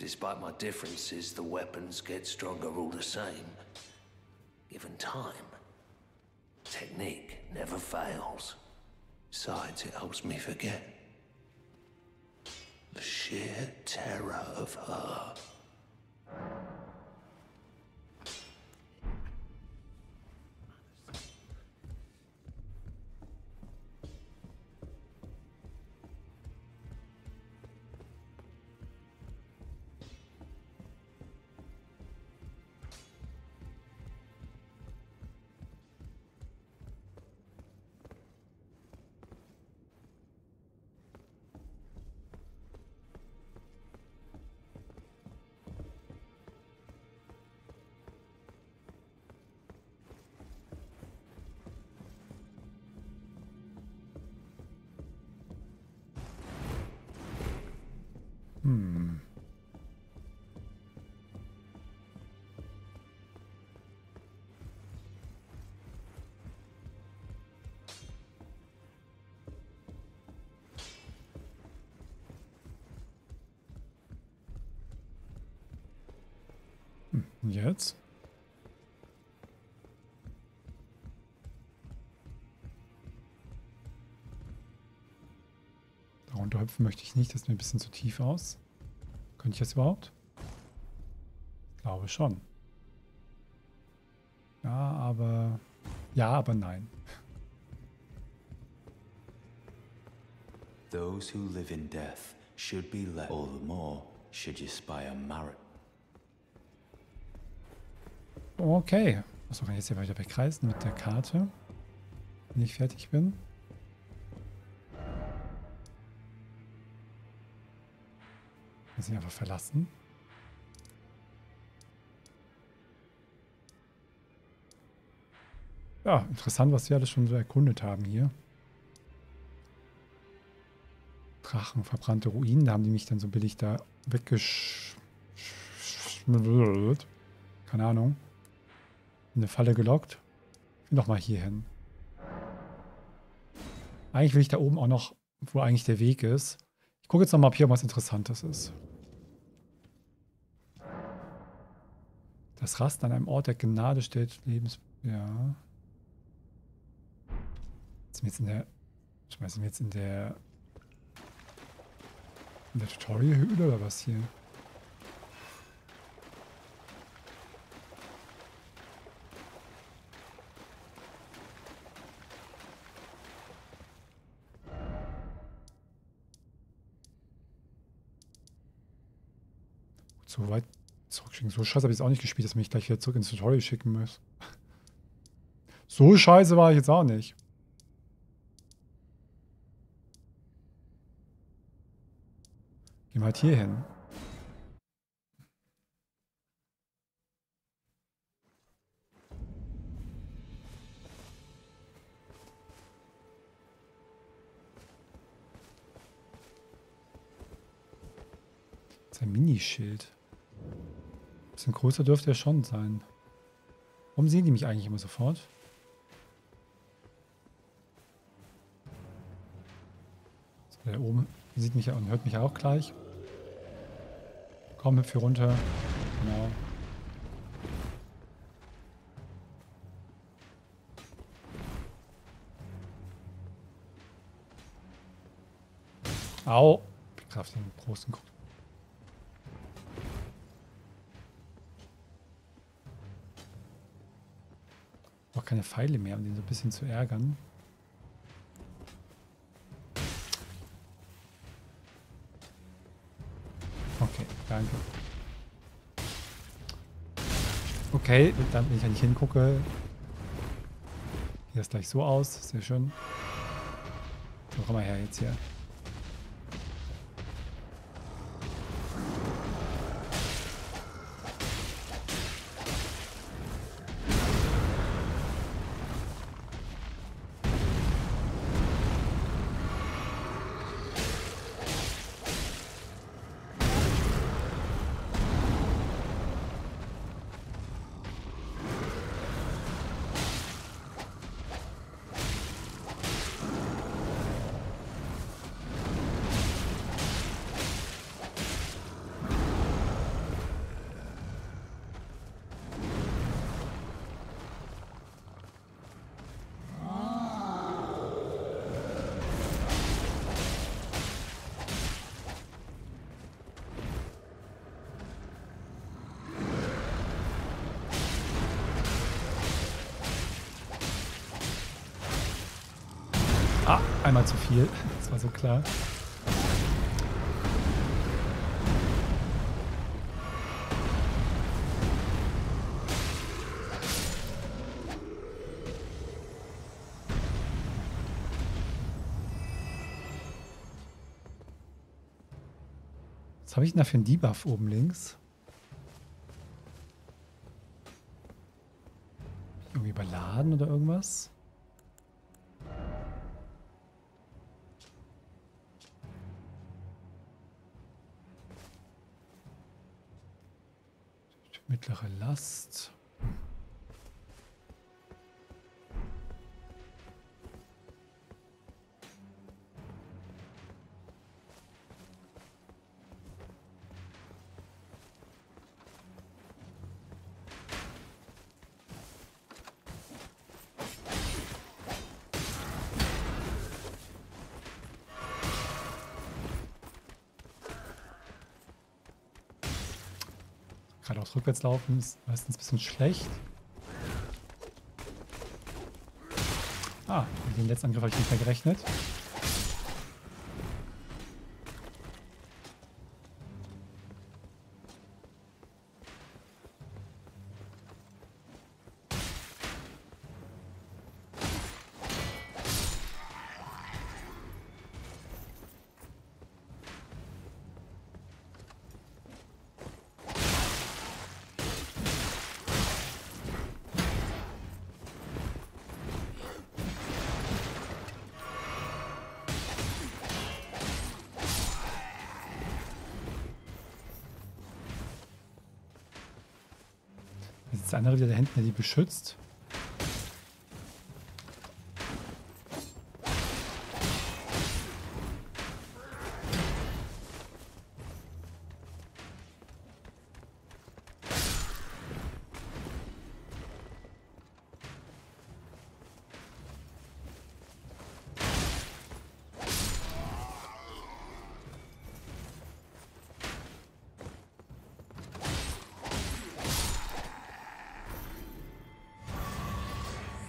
Despite my differences, the weapons get stronger all the same. Given time, technique never fails. Besides, it helps me forget the sheer terror of her. Jetzt? Darunter hüpfen möchte ich nicht, das ist mir ein bisschen zu tief aus. Könnte ich das überhaupt? Ich glaube schon. Ja, aber nein. Those who live in death should be let all the more should you spy a merit. Okay. Achso, kann ich jetzt hier weiter wegreißen mit der Karte, wenn ich fertig bin. Muss ich einfach verlassen. Ja, interessant, was wir alles schon so erkundet haben hier. Drachen verbrannte Ruinen, da haben die mich dann so billig da weggeschmiert. Keine Ahnung. In eine Falle gelockt. Nochmal hier hin. Eigentlich will ich da oben auch noch, wo eigentlich der Weg ist. Ich gucke jetzt nochmal, ob hier was Interessantes ist. Das Rast an einem Ort der Gnade stellt Lebens... Ja. Schmeißen wir jetzt in der... In der Tutorial-Höhle oder was hier? So weit zurückschicken. So scheiße habe ich jetzt auch nicht gespielt, dass mich gleich wieder zurück ins Tutorial schicken muss. So scheiße war ich jetzt auch nicht. Gehen wir halt hier hin. Das ist ein Minischild. Bisschen größer dürfte er schon sein. Warum sehen die mich eigentlich immer sofort? So, da oben Sieht mich und hört mich auch gleich. Komm, hüpf hier runter. Genau. Au! Ich bin auf den großen Kopf. Ich brauche keine Pfeile mehr, um den so ein bisschen zu ärgern. Okay, danke. Okay, dann, wenn ich nicht hingucke, hier ist gleich so aus. Sehr schön. So, komm mal her jetzt hier. Einmal zu viel, das war so klar. Was habe ich denn da für einen Debuff oben links? Irgendwie überladen oder irgendwas? Mittlere Last. Geradeaus rückwärts laufen ist meistens ein bisschen schlecht. Ah, mit dem letzten Angriff habe ich nicht mehr gerechnet. Der andere wieder da hinten, der die beschützt.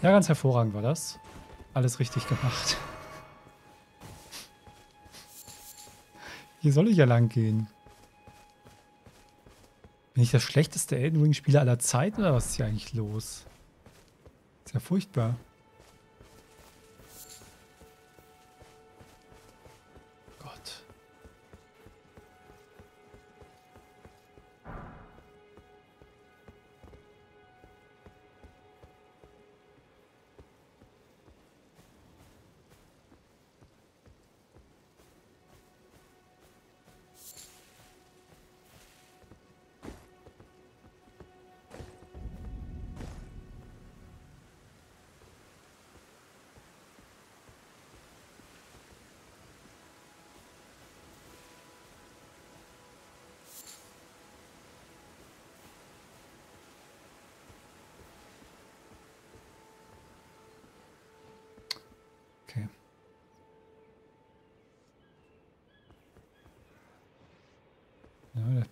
Ja, ganz hervorragend war das. Alles richtig gemacht. Hier soll ich ja lang gehen. Bin ich das schlechteste Elden Ring-Spieler aller Zeiten oder was ist hier eigentlich los? Ist ja furchtbar. Gott.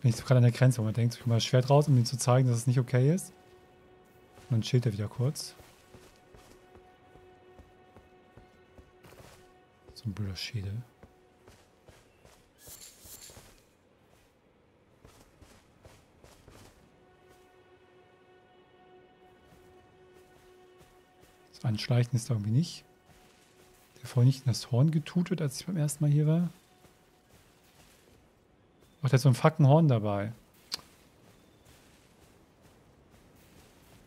Bin ich so gerade an der Grenze, wo man denkt, ich mache das Schwert raus, um ihm zu zeigen, dass es nicht okay ist. Und dann chillt er wieder kurz. So ein blöder Schädel. Das Anschleichen ist da irgendwie nicht. Der vorhin nicht in das Horn getutet, als ich beim ersten Mal hier war. Ach, der hat so ein fucking Horn dabei.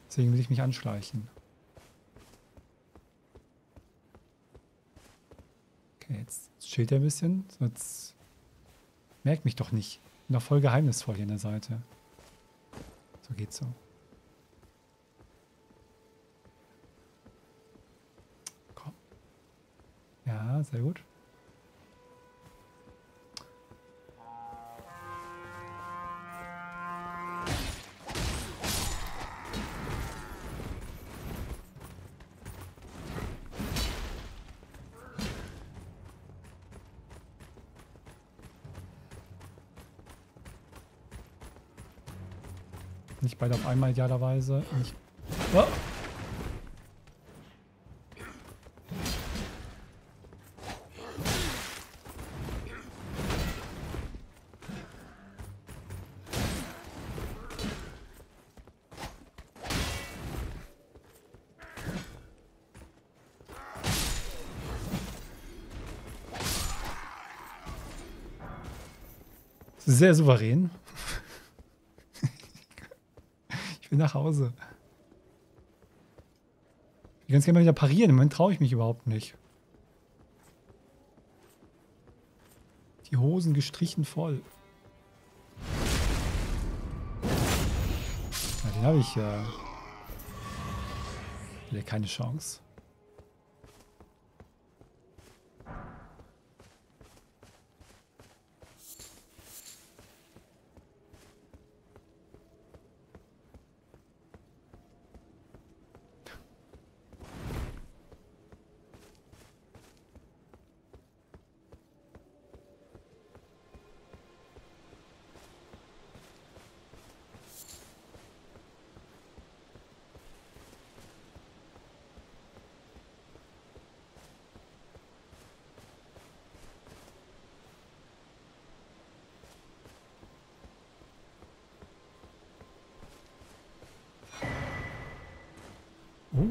Deswegen will ich mich anschleichen. Okay, jetzt chillt er ein bisschen. Jetzt merkt mich doch nicht. Ich bin doch voll geheimnisvoll hier an der Seite. So geht's so. Komm. Ja, sehr gut. Nicht beide auf einmal, idealerweise. Oh. Sehr souverän. Nach Hause. Ich will ganz gerne mal wieder parieren. Im Moment traue ich mich überhaupt nicht. Die Hosen gestrichen voll. Na, den habe ich ja. Will ja keine Chance.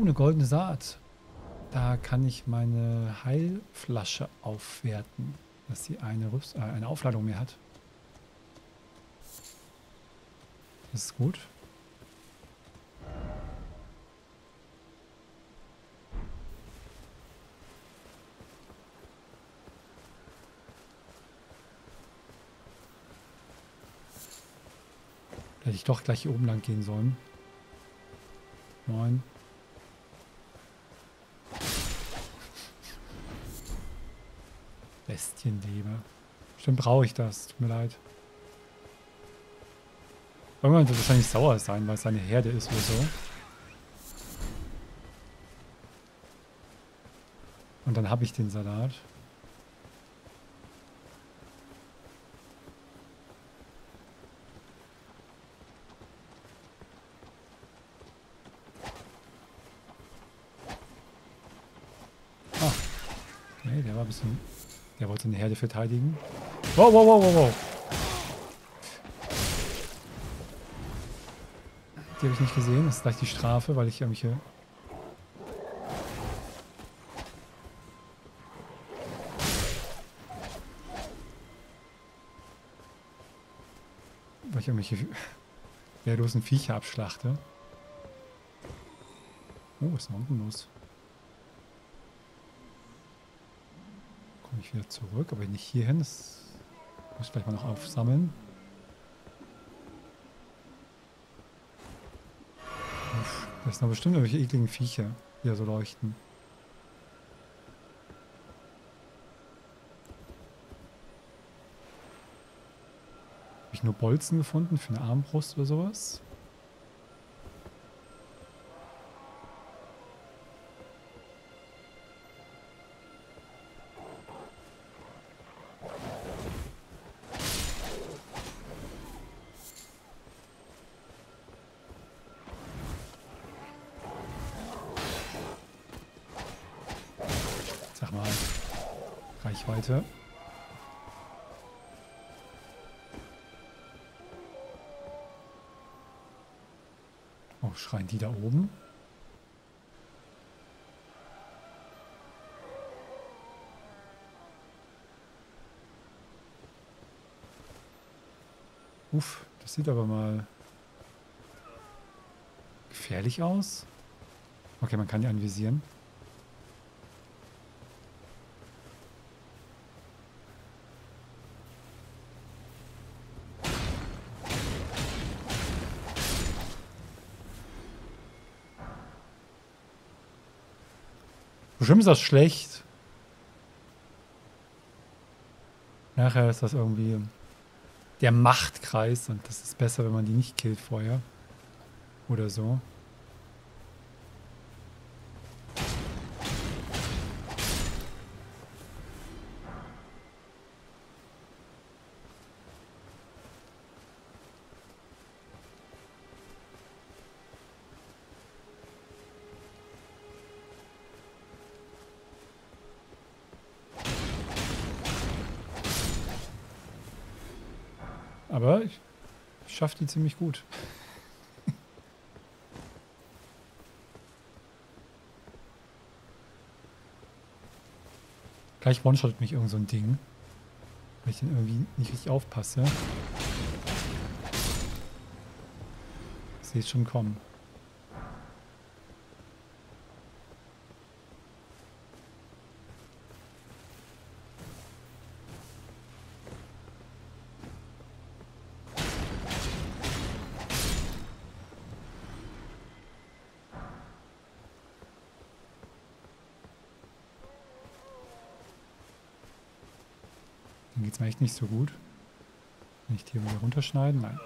Eine goldene Saat. Da kann ich meine Heilflasche aufwerten, dass sie eine Aufladung mehr hat. Das ist gut. Hätte ich doch gleich hier oben lang gehen sollen. 9. Bestienliebe. Bestimmt brauche ich das. Tut mir leid. Irgendwann wird wahrscheinlich sauer sein, weil es eine Herde ist oder so. Und dann habe ich den Salat. Ah. Nee, der war ein bisschen... Der wollte eine Herde verteidigen. Wow, wow, wow, wow, wow. Die habe ich nicht gesehen. Das ist gleich die Strafe, weil ich ja mich hier... Weil ich ja mich hier wehrlosen Viecher abschlachte. Oh, was ist denn unten los? Wieder zurück, aber nicht hierhin. Das muss ich vielleicht mal noch aufsammeln. Das sind aber bestimmt irgendwelche ekligen Viecher, die ja so leuchten. Habe ich nur Bolzen gefunden für eine Armbrust oder sowas? Reichweite. Oh, schreien die da oben? Uff, das sieht aber mal gefährlich aus. Okay, man kann die anvisieren. Bestimmt ist das schlecht. Nachher ist das irgendwie der Machtkreis und das ist besser, wenn man die nicht killt vorher. Oder so. Aber ich schaffe die ziemlich gut. Gleich one-shottet mich irgend so ein Ding, weil ich dann irgendwie nicht richtig aufpasse. Ich sehe es schon kommen. Geht's mir echt nicht so gut. Kann ich die hier wieder runterschneiden? Nein.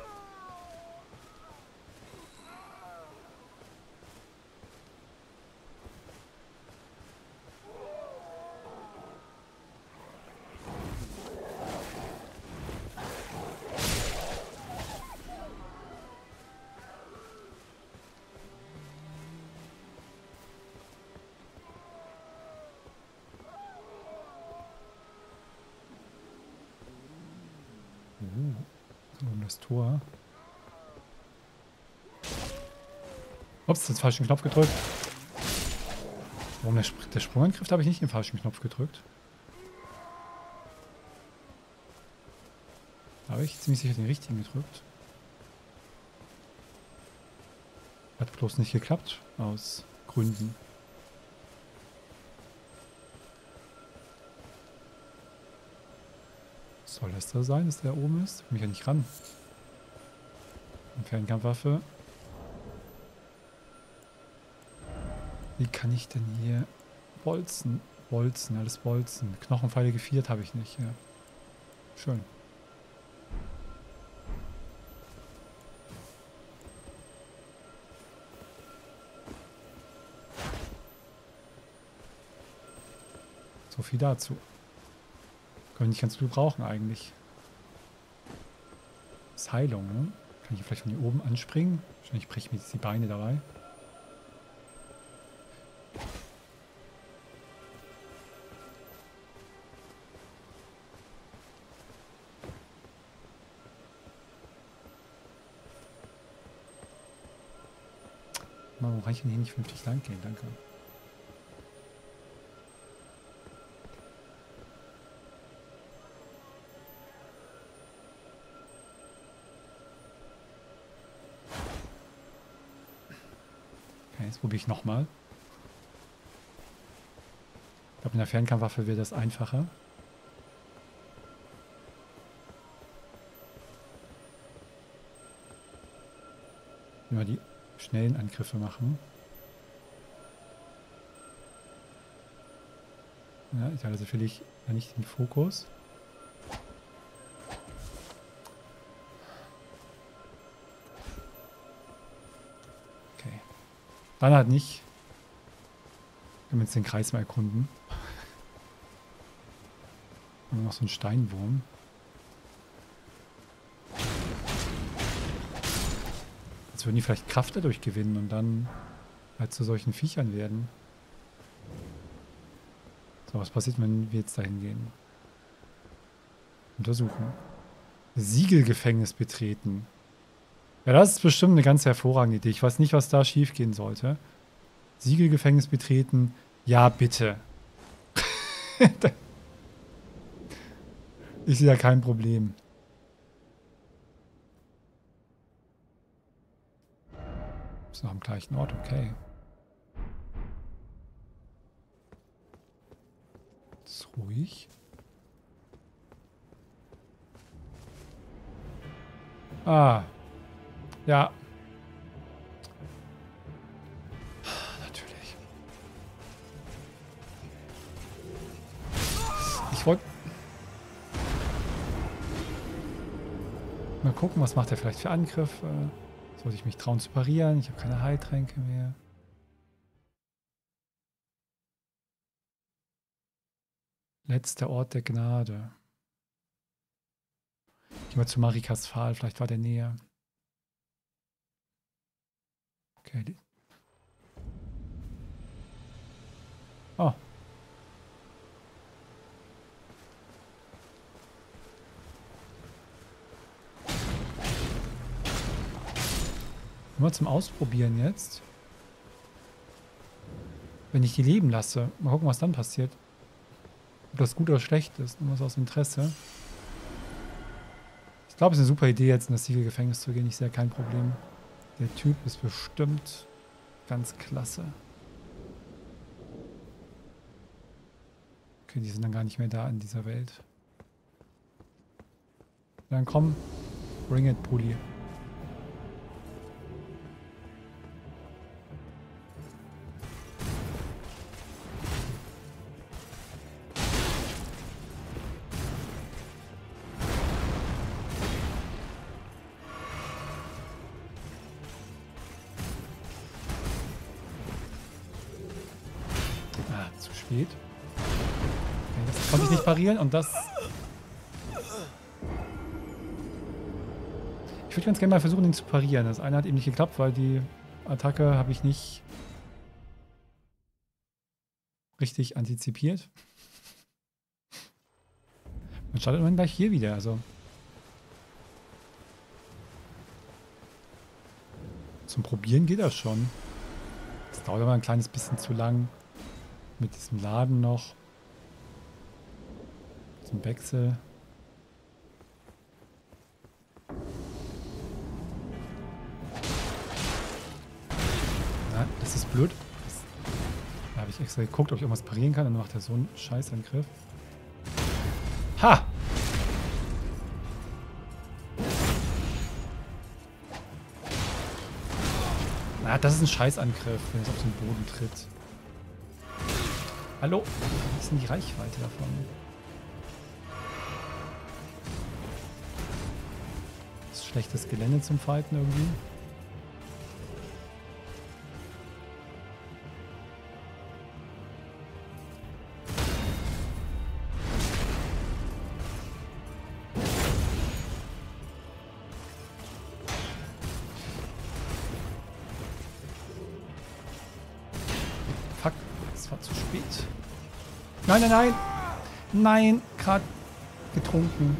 Das Tor. Ups, den falschen Knopf gedrückt. Warum der Sprungangriff? Da habe ich nicht den falschen Knopf gedrückt. Da habe ich ziemlich sicher den richtigen gedrückt. Hat bloß nicht geklappt. Aus Gründen. Soll das da sein, dass der da oben ist? Ich komme ja nicht ran. Fernkampfwaffe. Wie kann ich denn hier bolzen? Bolzen, alles bolzen. Knochenpfeile geviert habe ich nicht. Ja. Schön. So viel dazu. Können wir nicht ganz viel brauchen eigentlich. Das ist Heilung, ne? Kann ich vielleicht von hier oben anspringen? Wahrscheinlich breche ich mir jetzt die Beine dabei. Warum kann ich denn hier nicht vernünftig lang gehen? Danke. Jetzt probiere ich nochmal. Ich glaube, mit einer Fernkampfwaffe wäre das einfacher. Immer die schnellen Angriffe machen. Ja, ich habe also vielleicht nicht den Fokus. Dann halt nicht. Können wir jetzt den Kreis mal erkunden. Haben wir noch so einen Steinwurm. Jetzt würden die vielleicht Kraft dadurch gewinnen und dann halt zu solchen Viechern werden. So, was passiert, wenn wir jetzt dahin gehen? Untersuchen. Siegelgefängnis betreten. Ja, das ist bestimmt eine ganz hervorragende Idee. Ich weiß nicht, was da schief gehen sollte. Siegelgefängnis betreten. Ja, bitte. Ich sehe da kein Problem. Ist noch am gleichen Ort, okay. Ist ruhig. Ah. Ja. Natürlich. Ich wollte... Mal gucken, was macht er vielleicht für Angriff. Sollte ich mich trauen zu parieren? Ich habe keine Heiltränke mehr. Letzter Ort der Gnade. Ich gehe mal zu Marikas Pfahl, vielleicht war der näher. Okay. Oh. Mal zum Ausprobieren jetzt. Wenn ich die leben lasse. Mal gucken, was dann passiert. Ob das gut oder schlecht ist. Nur was aus Interesse. Ich glaube, es ist eine super Idee, jetzt in das Siegelgefängnis zu gehen. Ich sehe ja kein Problem. Der Typ ist bestimmt ganz klasse. Okay, die sind dann gar nicht mehr da in dieser Welt. Dann komm, bring it, Brudi. Und das... Ich würde ganz gerne mal versuchen, ihn zu parieren. Das eine hat eben nicht geklappt, weil die Attacke habe ich nicht richtig antizipiert. Man startet immerhin gleich hier wieder, also... Zum Probieren geht das schon. Das dauert aber ein kleines bisschen zu lang. Mit diesem Laden noch. Zum Wechsel. Na, das ist blöd. Das, da habe ich extra geguckt, ob ich irgendwas parieren kann. Dann macht er so einen Scheißangriff. Ha! Na, das ist ein Scheißangriff, wenn es auf den Boden tritt. Hallo? Was ist denn die Reichweite davon? Schlechtes Gelände zum Fighten irgendwie. Fuck, das war zu spät. Nein, nein, nein! Nein, gerade getrunken.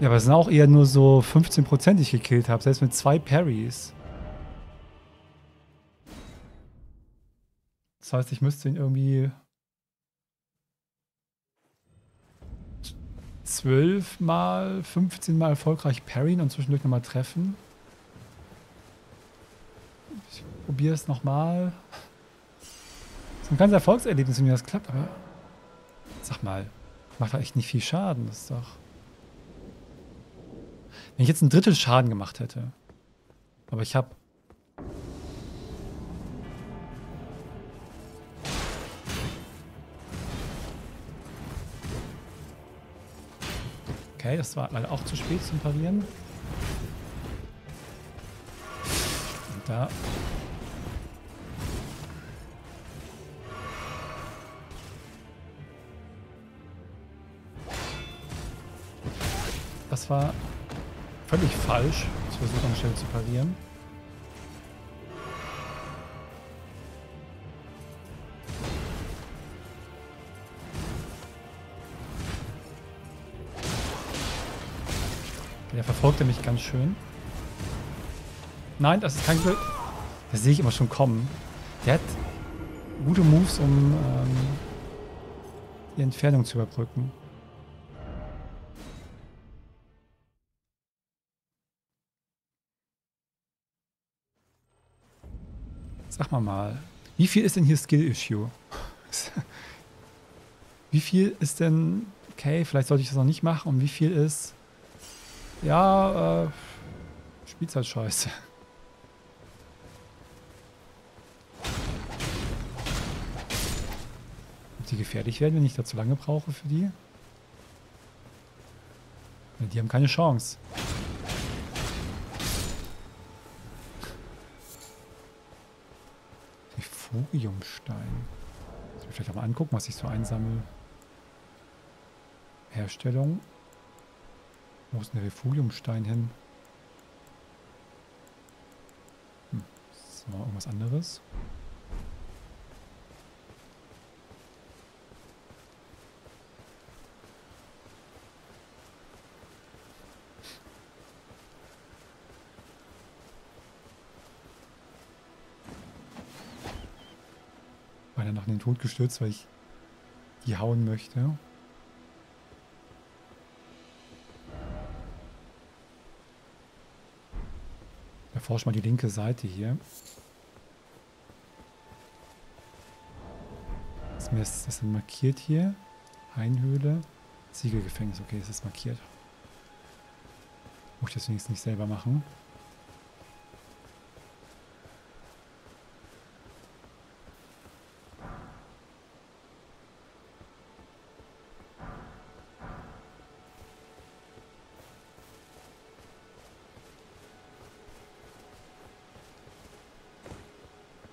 Ja, aber es sind auch eher nur so 15%, die ich gekillt habe, selbst mit 2 Parries. Das heißt, ich müsste ihn irgendwie 12 mal, 15 mal erfolgreich parryen und zwischendurch nochmal treffen. Ich probiere es nochmal. Das ist ein ganz Erfolgserlebnis, wenn mir das klappt, aber sag mal, macht da echt nicht viel Schaden, das ist doch... Wenn ich jetzt ein Drittel Schaden gemacht hätte. Aber ich habe... Okay, das war leider auch zu spät zum Parieren. Und da... Das war... Völlig falsch. Ich versuche anstelle zu parieren. Der verfolgte mich ganz schön. Nein, das ist kein Glück. Das sehe ich immer schon kommen. Der hat gute Moves, um die Entfernung zu überbrücken. Sag mal, wie viel ist denn hier Skill-Issue? Wie viel ist denn... Okay, vielleicht sollte ich das noch nicht machen. Und wie viel ist... Ja, Spielzeitscheiße. Ob die gefährlich werden, wenn ich da zu lange brauche für die? Ja, die haben keine Chance. Furiumstein. Soll ich vielleicht auch mal angucken, was ich so einsammle. Herstellung. Wo ist denn der Refoliumstein hin? So, irgendwas anderes. Beinahe nach den Tod gestürzt, weil ich die hauen möchte. Forsch mal die linke Seite hier. Ist das denn markiert hier? Hainhöhle, Siegelgefängnis. Okay, es ist markiert. Muss ich das wenigstens nicht selber machen.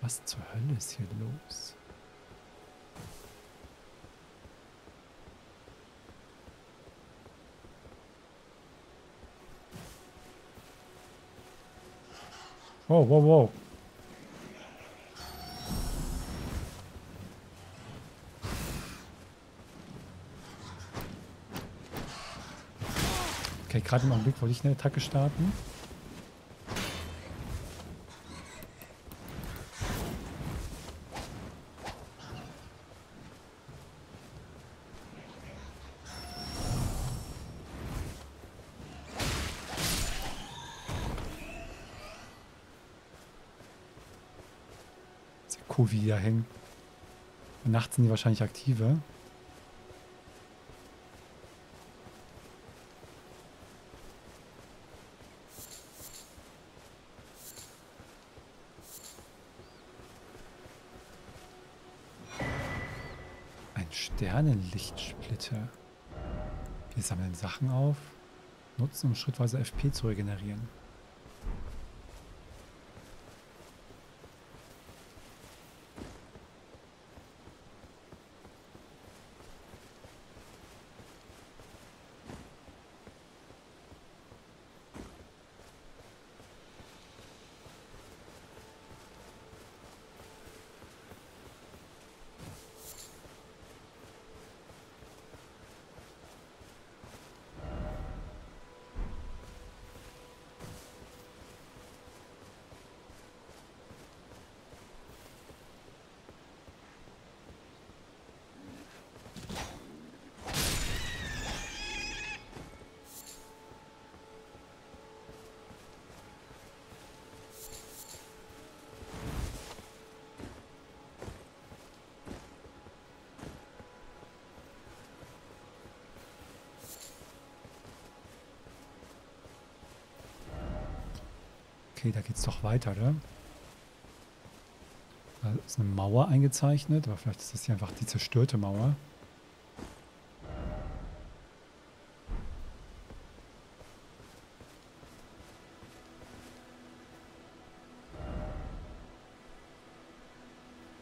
Was zur Hölle ist hier los? Wow, wow, wow. Okay, gerade im Augenblick wollte ich eine Attacke starten. Wie die da hängen. Und nachts sind die wahrscheinlich aktive. Ein Sternenlichtsplitter. Wir sammeln Sachen auf, nutzen, um schrittweise FP zu regenerieren. Okay, da geht's doch weiter, oder? Da ist eine Mauer eingezeichnet, aber vielleicht ist das hier einfach die zerstörte Mauer.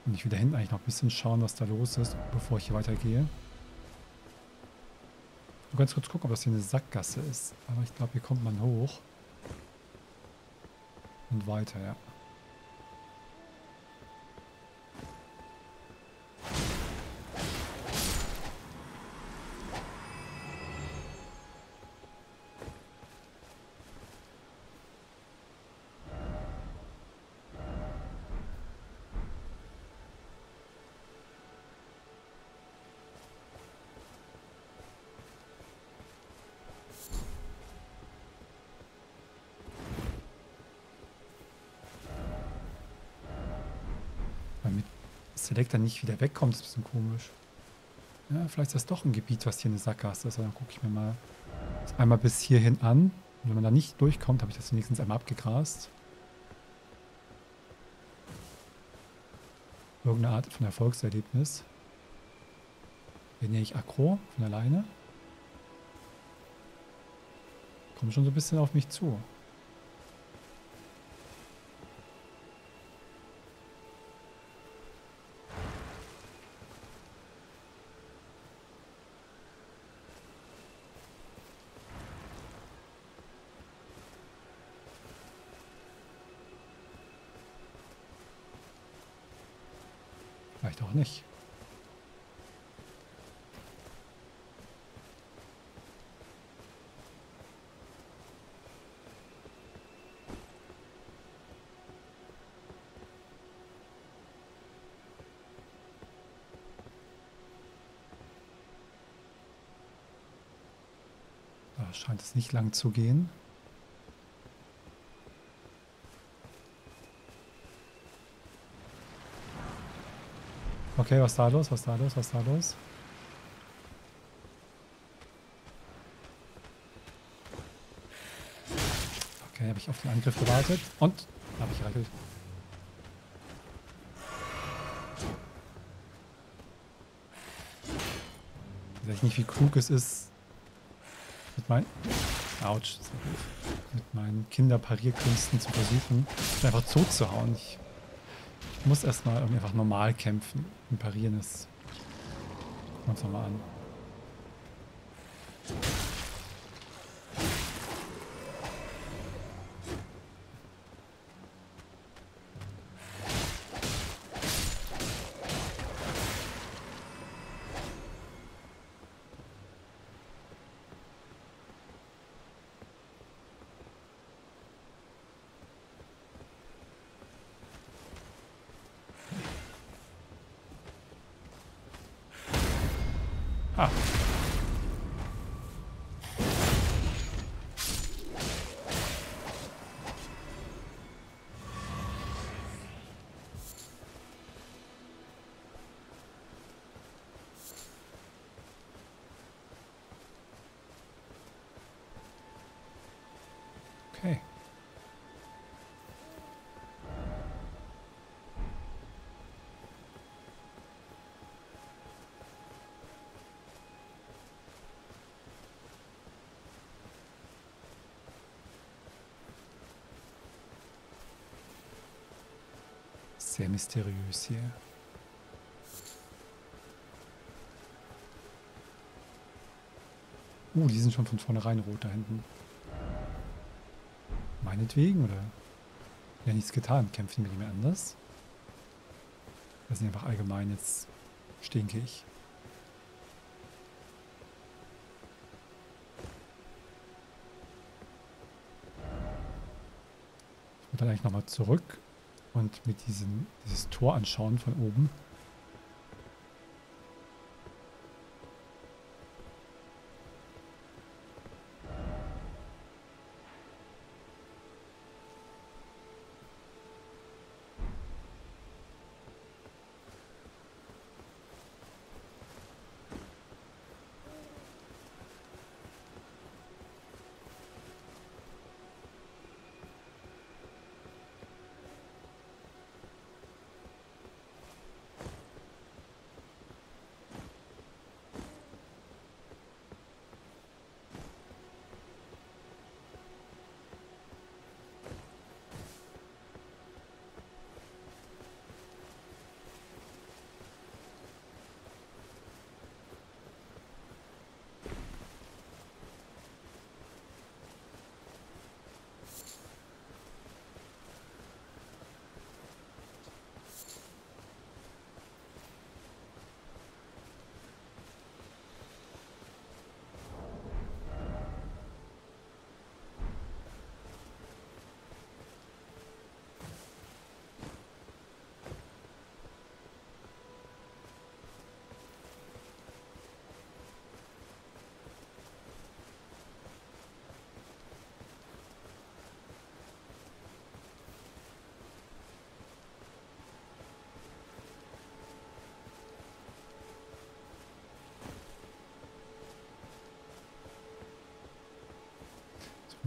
Und ich will da hinten eigentlich noch ein bisschen schauen, was da los ist, bevor ich hier weitergehe. Nur ganz kurz gucken, ob das hier eine Sackgasse ist. Aber ich glaube, hier kommt man hoch. Und weiter, ja. Dass der Deck dann nicht wieder wegkommt, ist ein bisschen komisch. Ja, vielleicht ist das doch ein Gebiet, was hier eine Sackgasse ist. Dann gucke ich mir mal das einmal bis hierhin an. Und wenn man da nicht durchkommt, habe ich das wenigstens einmal abgegrast. Irgendeine Art von Erfolgserlebnis. Bin ja ich aggro von alleine. Kommt schon so ein bisschen auf mich zu. Vielleicht auch nicht. Da scheint es nicht lang zu gehen. Okay, was ist da los? Was ist da los? Was ist da los? Okay, habe ich auf den Angriff gewartet und habe ich erreicht. Weiß ich nicht, wie klug es ist, mit meinen... Autsch. Mit meinen Kinderparierkünsten zu versuchen, einfach zurückzuhauen. Ich muss erstmal einfach normal kämpfen. Und parieren ist. Gucken wir uns nochmal an. Ah. Okay. Sehr mysteriös hier. Die sind schon von vornherein rot da hinten. Meinetwegen, oder? Ja, nichts getan. Kämpfen wir nicht mehr anders. Das sind einfach allgemein jetzt stinke ich. Ich muss dann eigentlich nochmal zurück. Und mit dieses Tor anschauen von oben.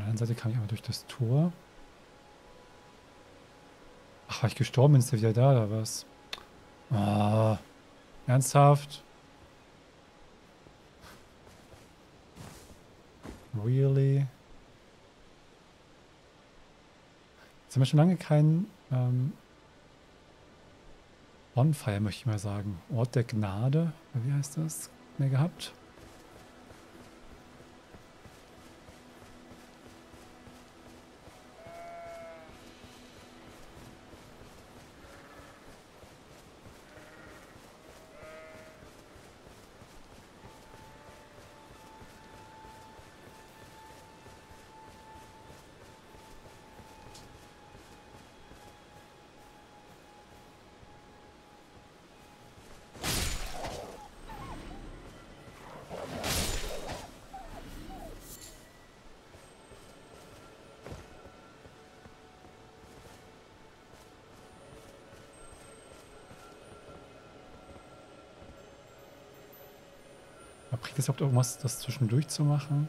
der anderen Seite kam ich einmal durch das Tor. Ach, weil ich gestorben bin, ist der wieder da, oder was? Ah, ernsthaft? Really? Jetzt haben wir schon lange keinen Bonfire, möchte ich mal sagen. Ort der Gnade, wie heißt das? Mehr gehabt. Kriegt es überhaupt irgendwas, das zwischendurch zu machen?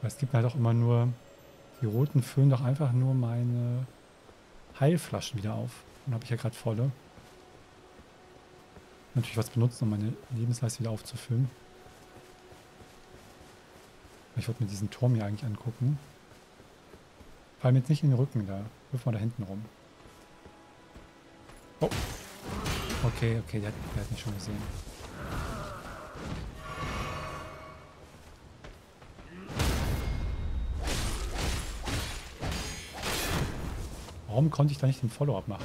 Weil es gibt halt auch immer nur... Die Roten füllen doch einfach nur meine Heilflaschen wieder auf. Und habe ich ja gerade volle. Natürlich was benutzen, um meine Lebensleiste wieder aufzufüllen. Ich wollte mir diesen Turm hier eigentlich angucken. Vor allem jetzt nicht in den Rücken da. Wirf mal da hinten rum. Oh. Okay, der hat mich schon gesehen. Warum konnte ich da nicht den Follow-up machen?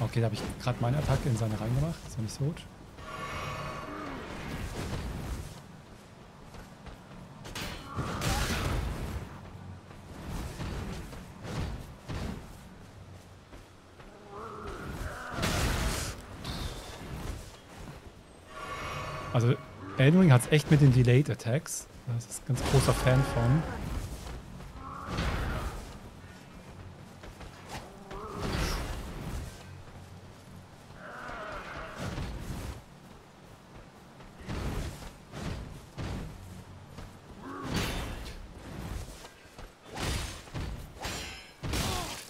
Okay, da habe ich gerade meine Attacke in seine reingemacht. Ist ja nicht so gut. Also, Elden Ring hat es echt mit den Delayed Attacks. Das ist ein ganz großer Fan von.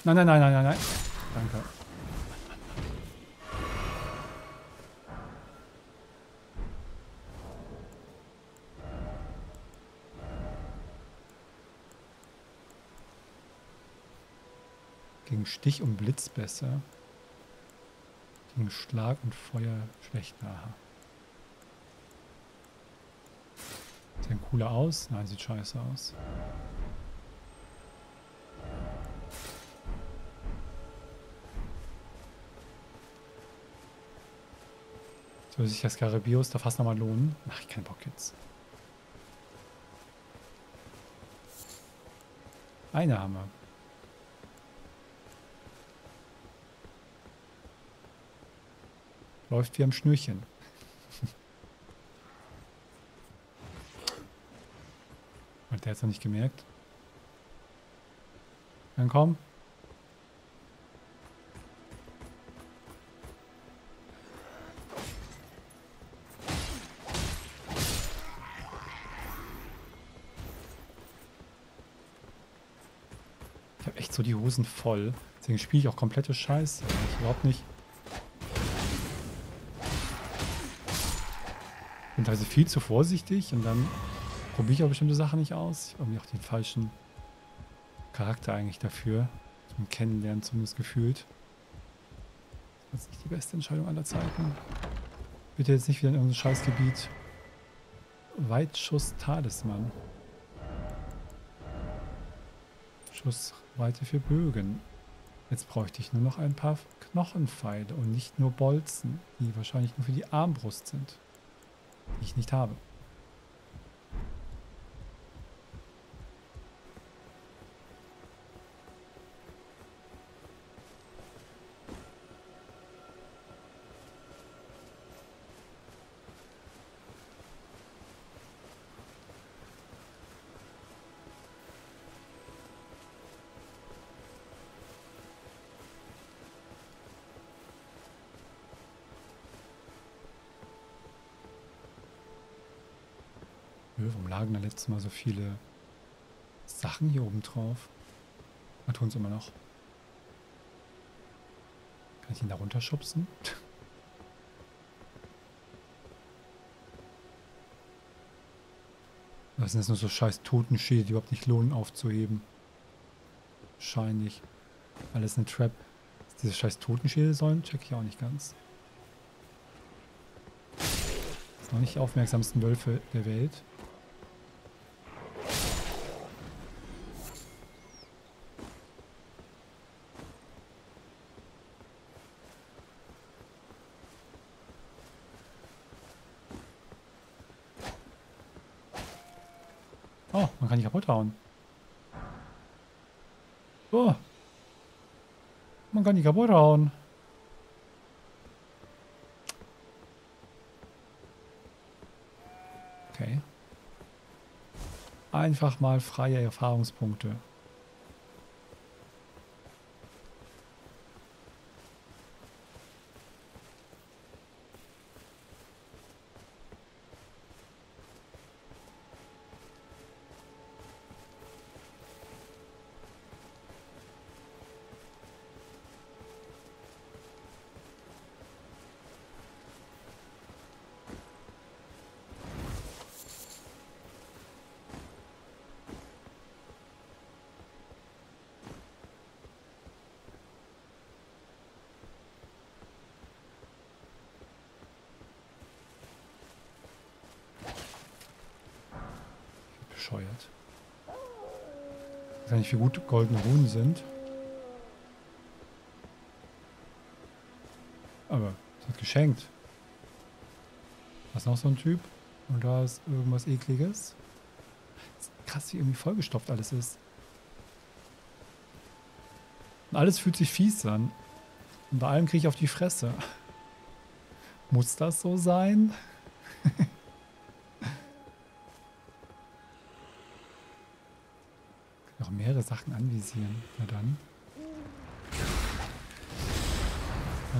Nein. Danke. Gegen Stich und Blitz besser. Gegen Schlag und Feuer schlechter. Aha. Sieht denn cooler aus? Nein, sieht scheiße aus. Soll sich das Garibius da fast nochmal lohnen? Ach, ich keinen Bock jetzt. Eine haben wir. Läuft wie am Schnürchen. Hat der jetzt noch nicht gemerkt? Dann komm. So die Hosen voll. Deswegen spiele ich auch komplette Scheiße. Ich überhaupt nicht. Ich bin teilweise viel zu vorsichtig und dann probiere ich auch bestimmte Sachen nicht aus. Ich habe mir auch den falschen Charakter eigentlich dafür. Zum Kennenlernen zumindest gefühlt. Das ist nicht die beste Entscheidung aller Zeiten. Bitte jetzt nicht wieder in irgendein Scheißgebiet. Weitschuss Talisman. Schussweite für Bögen. Jetzt bräuchte ich nur noch ein paar Knochenpfeile und nicht nur Bolzen, die wahrscheinlich nur für die Armbrust sind, die ich nicht habe. Warum lagen da letztes Mal so viele Sachen hier oben drauf? Wir tun es immer noch. Kann ich ihn da runterschubsen? Das sind jetzt nur so scheiß Totenschädel, die überhaupt nicht lohnen aufzuheben. Wahrscheinlich. Alles eine Trap. Dass diese scheiß Totenschädel sollen, check ich auch nicht ganz. Das sind noch nicht die aufmerksamsten Wölfe der Welt. Oh, man kann die kaputt hauen. Oh. Man kann die kaputt hauen. Okay. Einfach mal freie Erfahrungspunkte. Bescheuert. Ich weiß gar nicht, wie gut goldene Runen sind. Aber es wird geschenkt. Da ist noch so ein Typ. Und da ist irgendwas Ekliges. Das ist krass, wie irgendwie vollgestopft alles ist. Und alles fühlt sich fies an. Und bei allem kriege ich auf die Fresse. Muss das so sein? Mehrere Sachen anvisieren. Na dann.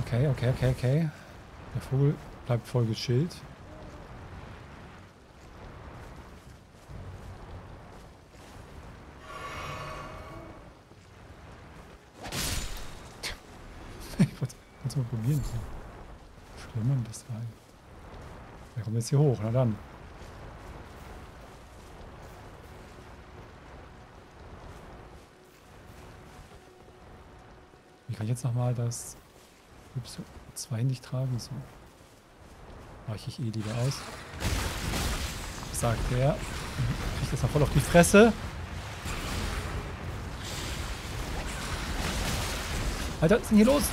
Okay, okay, okay, okay. Der Vogel bleibt voll geschillt. Ich wollte es mal probieren. Schlimmern das rein. Der kommt jetzt hier hoch. Na dann. Kann ich jetzt nochmal das Y2 nicht tragen? So. Weiche ich eh lieber aus. Sagt er. Kriegt das noch voll auf die Fresse. Alter, was ist denn hier los?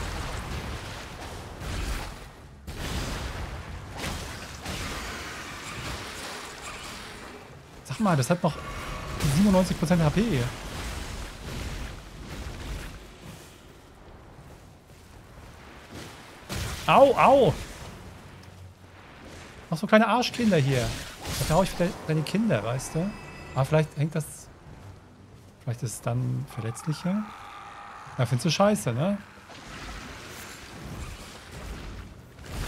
Sag mal, das hat noch 97% HP. Au, au! Noch so kleine Arschkinder hier. Da hau ich für deine Kinder, weißt du? Aber vielleicht hängt das... Vielleicht ist es dann verletzlicher. Ja, findest du scheiße, ne?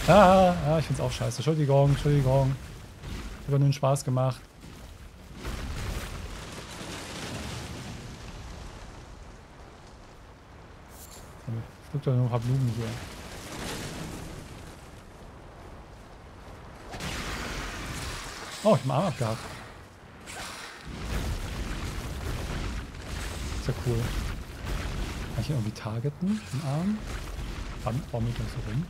Ah, ich find's auch scheiße. Entschuldigung, Entschuldigung. Ich hab nur einen Spaß gemacht. Ich flieg doch noch ein paar Blumen hier. Oh, ich hab meinen Arm abgehakt. Ist ja cool. Kann ich ihn irgendwie targeten, den Arm? Dann baum ich das so rum.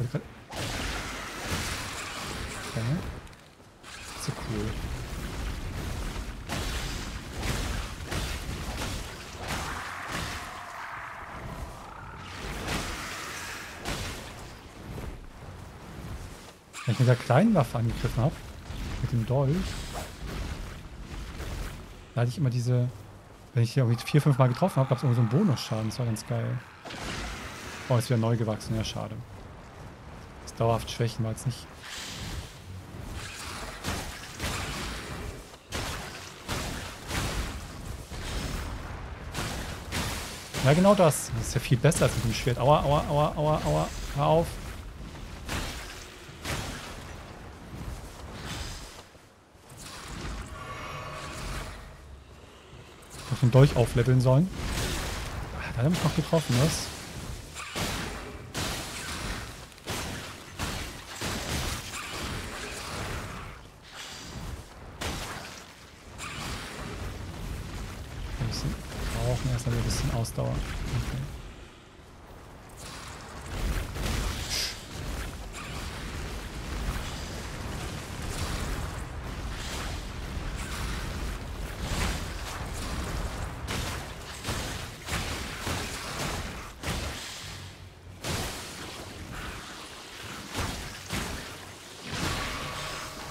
Okay. Ist ja cool. Wenn ich mit der kleinen Waffe angegriffen habe, mit dem Dolch, da hatte ich immer diese, wenn ich hier irgendwie 4-5 Mal getroffen habe, gab es immer so einen Bonusschaden, das war ganz geil. Oh, ist wieder neu gewachsen, ja schade. Das dauerhaft schwächen war jetzt nicht. Ja genau das, das ist ja viel besser als mit dem Schwert. Aua, aua, aua, aua, aua, hör auf. noch den Dolch aufleveln sollen. Ah, da habe ich noch getroffen, was? Wir brauchen erstmal ein bisschen Ausdauer. Okay.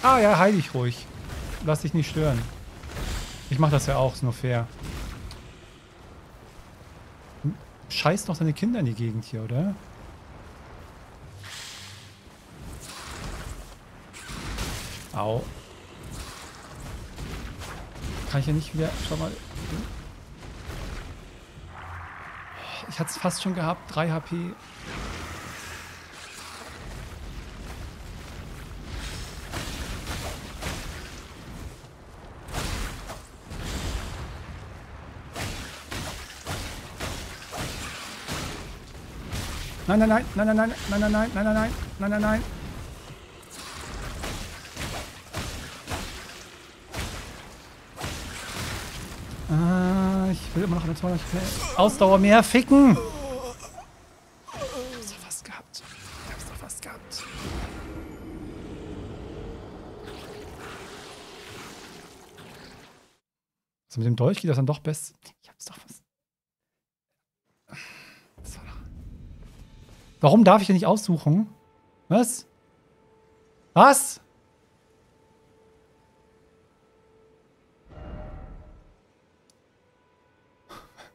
Ah ja, heil dich ruhig. Lass dich nicht stören. Ich mach das ja auch, ist nur fair. Scheiß doch deine Kinder in die Gegend hier, oder? Au. Kann ich ja nicht wieder... Schau mal. Ich hatte es fast schon gehabt. 3 HP. Nein, nein, nein, nein, nein, nein, nein, nein, nein, nein, nein, nein, nein, nein. Ah, ich will immer noch eine 200 Ausdauer mehr ficken. Ich hab's doch fast gehabt. Ich hab's doch fast gehabt. Also mit dem Dolch geht das dann doch best. Ich hab's doch fast. Warum darf ich denn nicht aussuchen? Was? Was?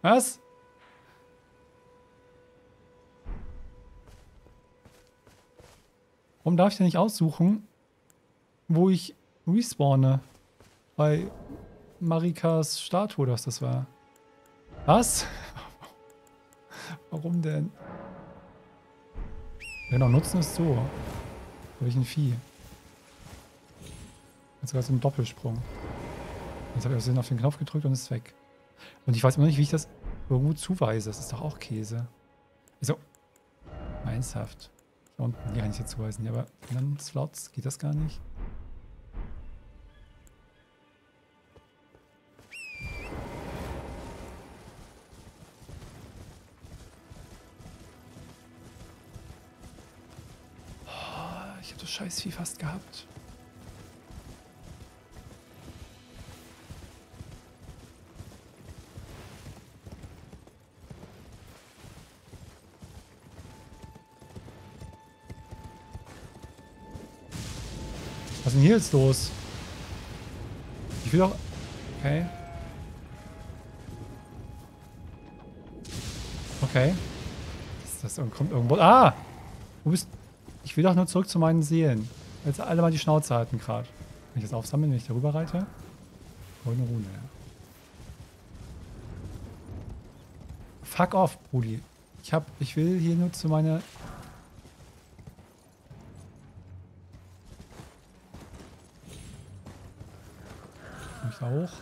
Was? Warum darf ich denn nicht aussuchen, wo ich respawne? Bei Marikas Statue, dass das war. Was? Warum denn? Wenn auch nutzen ist so. Habe ich ein Vieh. Jetzt sogar so ein Doppelsprung. Jetzt habe ich aus Versehen auf den Knopf gedrückt und ist weg. Und ich weiß immer nicht, wie ich das irgendwo zuweise. Das ist doch auch Käse. Wieso? Ernsthaft. Da unten kann ich jetzt zuweisen. Ja, aber in anderen Slots geht das gar nicht. Scheißvieh fast gehabt. Was ist denn hier jetzt los? Ich will doch... Okay. Okay. Das kommt irgendwo... Ah! Wo bist du? Ich will doch nur zurück zu meinen Seelen. Jetzt alle mal die Schnauze halten gerade. Kann ich das aufsammeln, wenn ich darüber reite? Goldene Rune, ja. Fuck off, Brudi. Ich will hier nur zu meiner... Komm ich da hoch?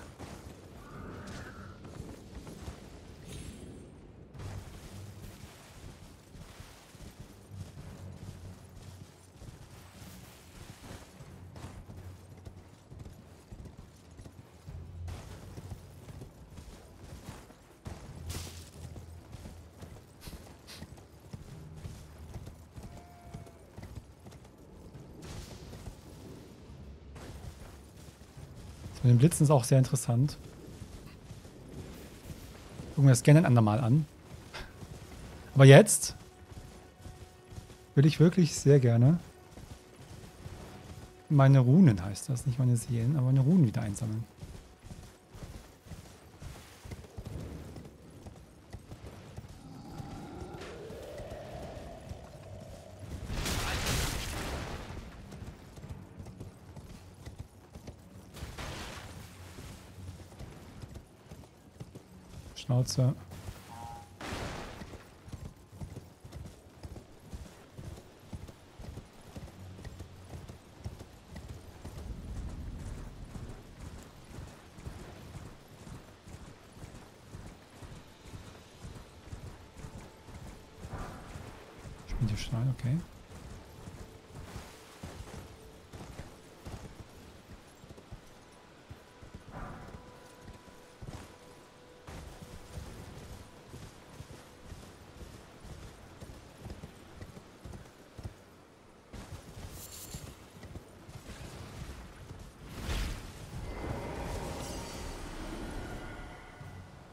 Mit dem Blitzen ist auch sehr interessant. Gucken wir das gerne ein andermal an. Aber jetzt will ich wirklich sehr gerne meine Runen, heißt das, nicht meine Seelen, aber meine Runen wieder einsammeln. Schnauze. Videostrahl, okay.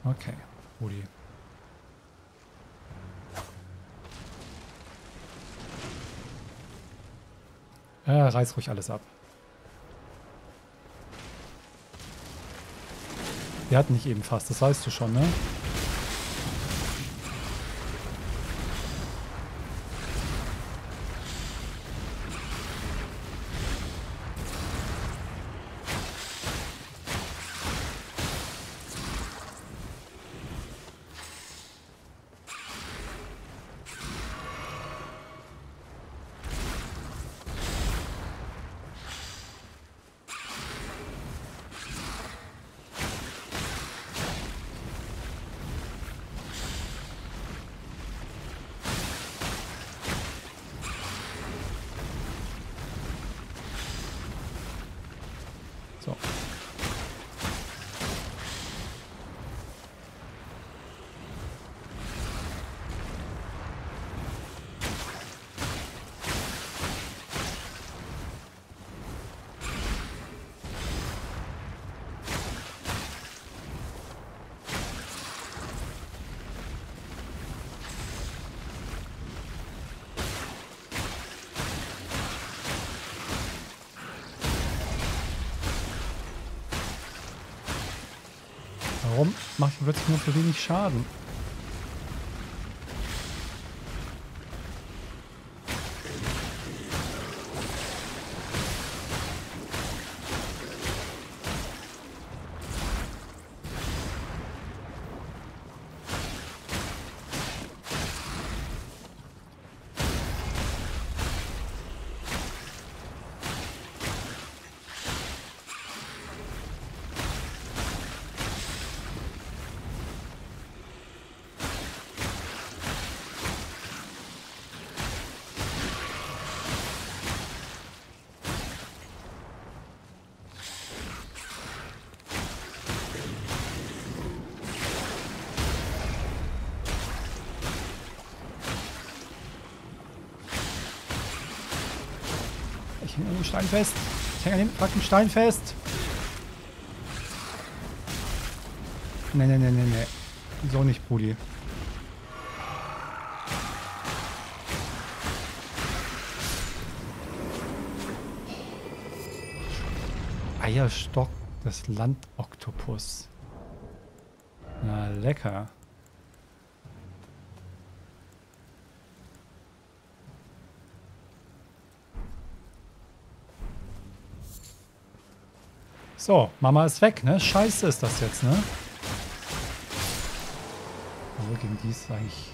Okay, Rudi. Reiß ruhig alles ab. Wir hatten nicht eben fast, das weißt du schon, ne? Warum mache ich plötzlich nur so wenig Schaden? Ich hänge an dem Stein fest. Ich hänge an dem fucking Stein fest. Ne, ne, ne, ne, ne. So nicht, Brudi. Eierstock des Landoktopus. Na, lecker. So, Mama ist weg, ne? Scheiße ist das jetzt, ne? Obwohl, gegen die ist eigentlich...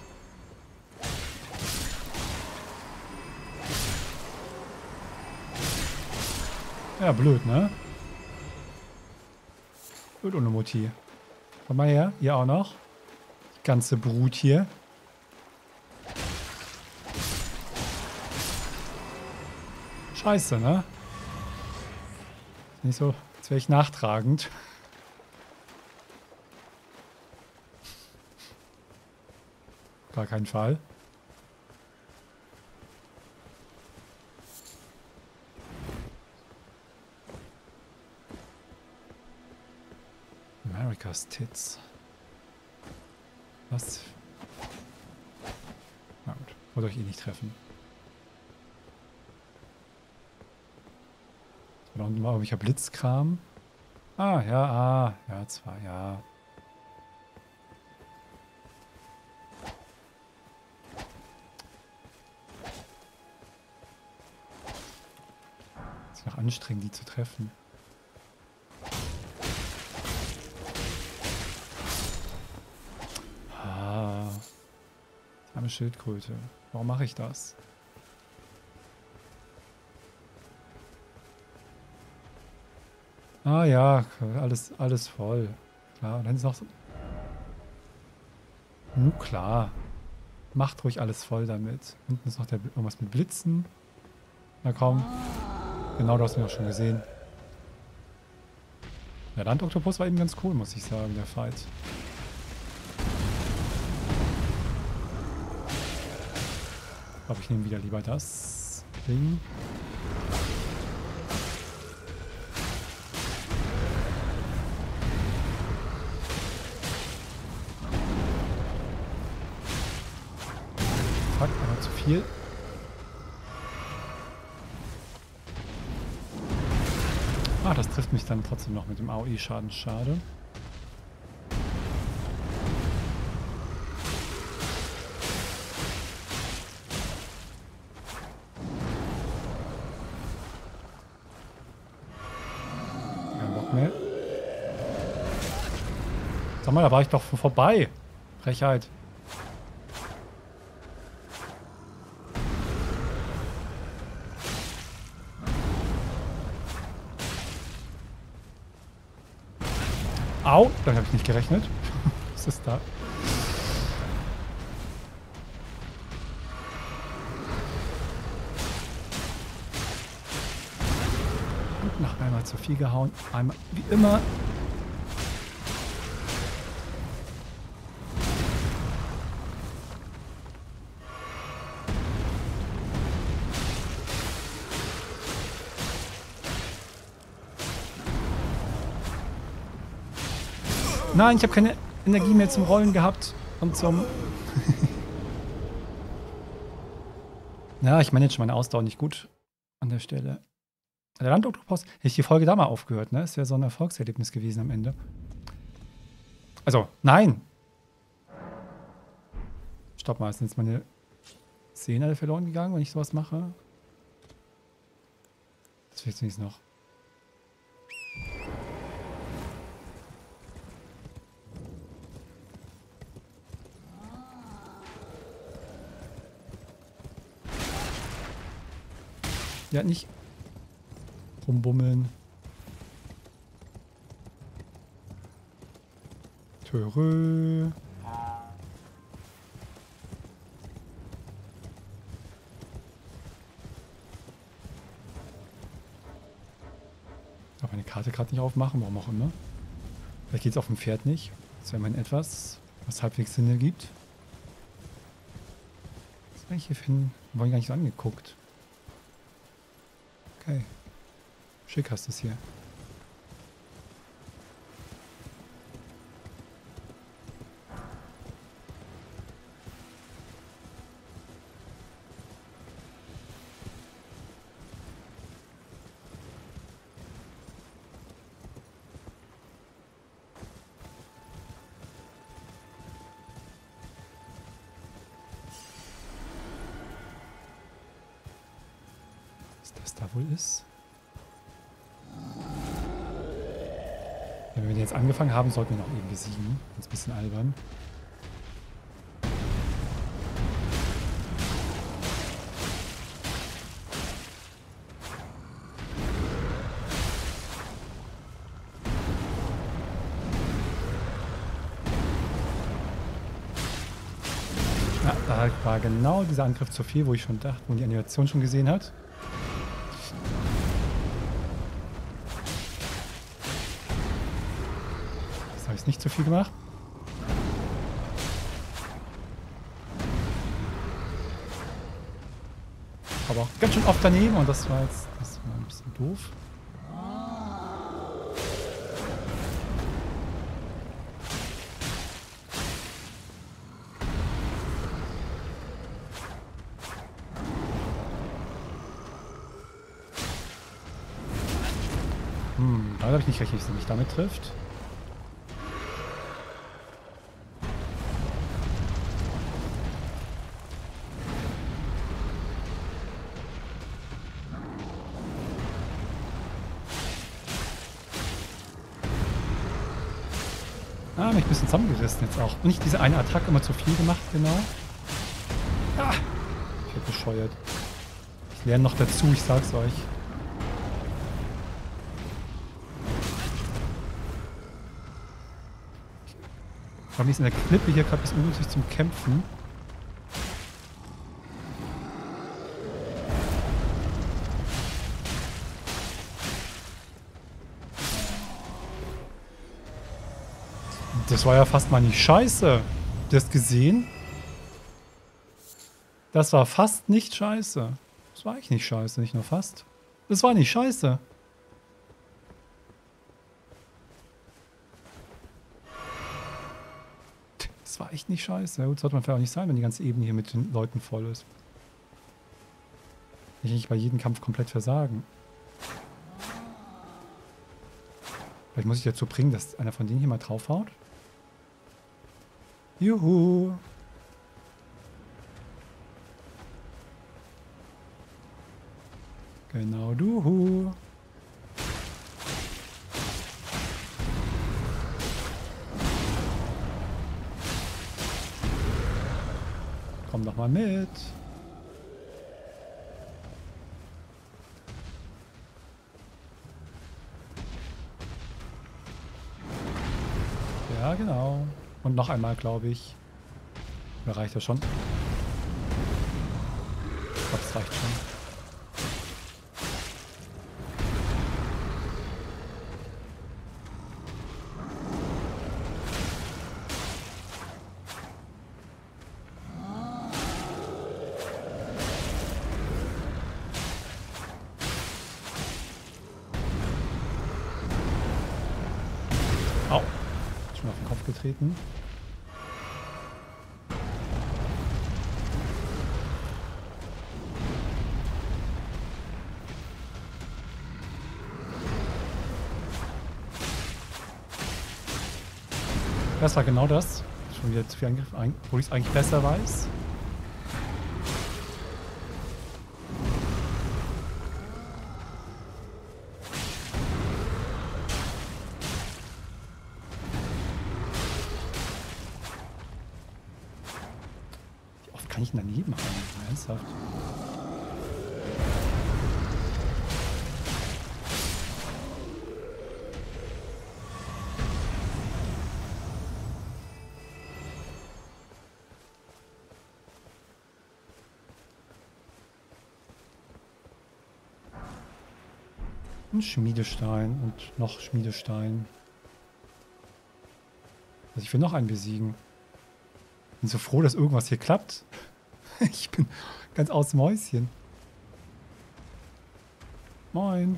Ja, blöd, ne? Blöd ohne Mutti. Komm mal her, ihr auch noch. Die ganze Brut hier. Scheiße, ne? Ist nicht so... Jetzt wäre ich nachtragend. Gar keinen Fall. Marikas Tits. Was? Na gut, wollte euch eh nicht treffen. Da unten war irgendwelcher Blitzkram. Ja, zwar, ja. Ist noch anstrengend, die zu treffen. Ah. Arme Schildkröte. Warum mache ich das? Ah ja, alles voll. Klar, dann ist noch so... Nun klar. Macht ruhig alles voll damit. Unten ist noch der irgendwas mit Blitzen. Na komm. Genau, du hast mich auch schon gesehen. Der Landoktopus war eben ganz cool, muss ich sagen, der Fight. Ich glaube, ich nehme wieder lieber das Ding. Fuck, aber zu viel. Ah, das trifft mich dann trotzdem noch mit dem AOE-Schaden. Schade. Kein Bock mehr. Sag mal, da war ich doch vorbei. Frechheit. Au, damit habe ich nicht gerechnet. Was ist da? Und noch einmal zu viel gehauen. Einmal, wie immer. Nein, ich habe keine Energie mehr zum Rollen gehabt und zum... Ja, ich manage meine Ausdauer nicht gut an der Stelle. Der Landoktopus, hätte ich die Folge da mal aufgehört, ne? Ist ja so ein Erfolgserlebnis gewesen am Ende. Also, nein! Stopp mal, sind jetzt meine Szenen alle verloren gegangen, wenn ich sowas mache? Das will ich zunächst noch. Ja, nicht rumbummeln. Törö. Ich darf meine Karte gerade nicht aufmachen, warum auch immer. Vielleicht geht es auf dem Pferd nicht. Das wäre mein etwas, was halbwegs Sinn ergibt. Was ist eigentlich hier hin? Wir wollen gar nicht so angeguckt. Hey, schick hast du es hier. Was da wohl ist. Ja, wenn wir jetzt angefangen haben, sollten wir noch eben besiegen. Jetzt ein bisschen albern. Ja, da war genau dieser Angriff zu viel, wo ich schon dachte, wo die Animation schon gesehen hat. Nicht zu viel gemacht. Aber auch ganz schön oft daneben und das war ein bisschen doof. Da habe ich nicht rechnet, dass er mich damit trifft. Mich ein bisschen zusammengerissen jetzt auch. Und nicht diese eine Attacke immer zu viel gemacht, genau. Ah, ich werde bescheuert. Ich lerne noch dazu, ich sag's euch. Ich komme jetzt in der Klippe hier gerade bis ungünstig zum Kämpfen. Das war ja fast mal nicht scheiße. Habt ihr das gesehen? Das war fast nicht scheiße. Das war eigentlich nicht scheiße, nicht nur fast. Das war nicht scheiße. Das war echt nicht scheiße. Ja, gut, sollte man vielleicht auch nicht sein, wenn die ganze Ebene hier mit den Leuten voll ist. Ich will nicht bei jedem Kampf komplett versagen. Vielleicht muss ich dazu bringen, dass einer von denen hier mal draufhaut. Juhu! Genau, duhu! Komm doch mal mit! Ja, genau. Und noch einmal, glaube ich. Oder reicht das schon? Ich glaube, es reicht schon. Getreten. Das war genau das. Schon wieder zu viel Angriff, wo ich es eigentlich besser weiß. Daneben haben. Ernsthaft. Ein Schmiedestein und noch Schmiedestein. Also ich will noch einen besiegen. Bin so froh, dass irgendwas hier klappt. Ich bin ganz aus dem Häuschen. Moin.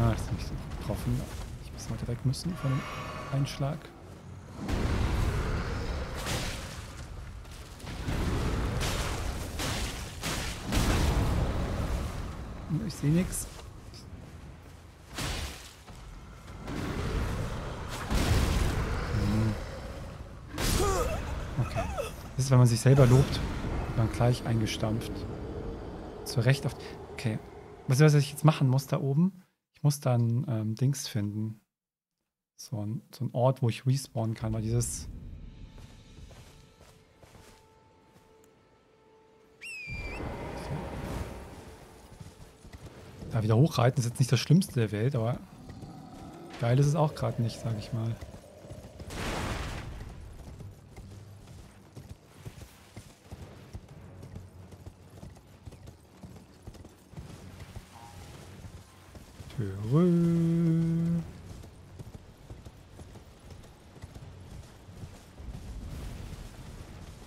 Ah, das ist nicht so getroffen. Ich muss mal direkt müssen von dem Einschlag. Ich sehe nichts. Wenn man sich selber lobt, wird man gleich eingestampft. Zu Recht auf... Okay. Was ich jetzt machen muss da oben? Ich muss dann Dings finden. So ein Ort, wo ich respawnen kann, weil dieses... So. Da wieder hochreiten ist jetzt nicht das Schlimmste der Welt, aber geil ist es auch gerade nicht, sage ich mal.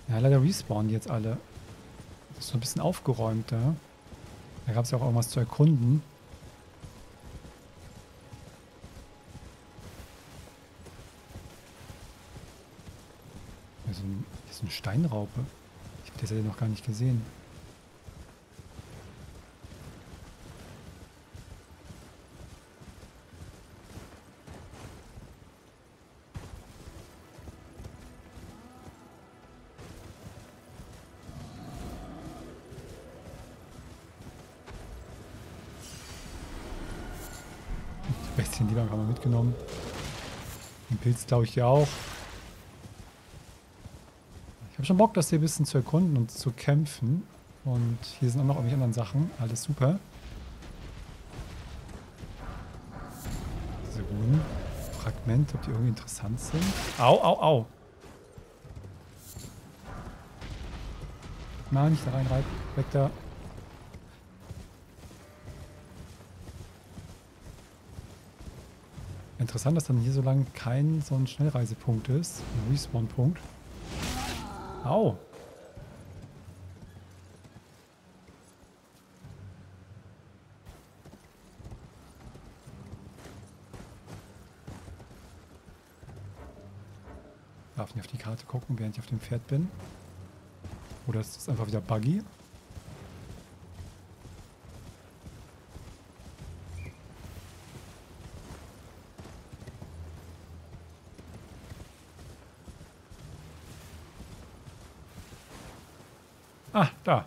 Ja, leider respawnen die jetzt alle. Das ist so ein bisschen aufgeräumt, ja? Da gab es ja auch irgendwas zu erkunden. Hier ist eine Steinraupe. Ich habe das ja noch gar nicht gesehen. Die haben wir mitgenommen. Den Pilz glaube ich ja auch. Ich habe schon Bock, das hier ein bisschen zu erkunden und zu kämpfen. Und hier sind auch noch irgendwelche anderen Sachen. Alles super. Diese Runen. Fragmente, ob die irgendwie interessant sind. Au, au, au. Nein, nicht da rein, weg da. Interessant, dass dann hier so lange kein so ein Schnellreisepunkt ist. Ein Respawn-Punkt. Au! Darf nicht auf die Karte gucken, während ich auf dem Pferd bin. Oder ist das einfach wieder buggy? Ah, da.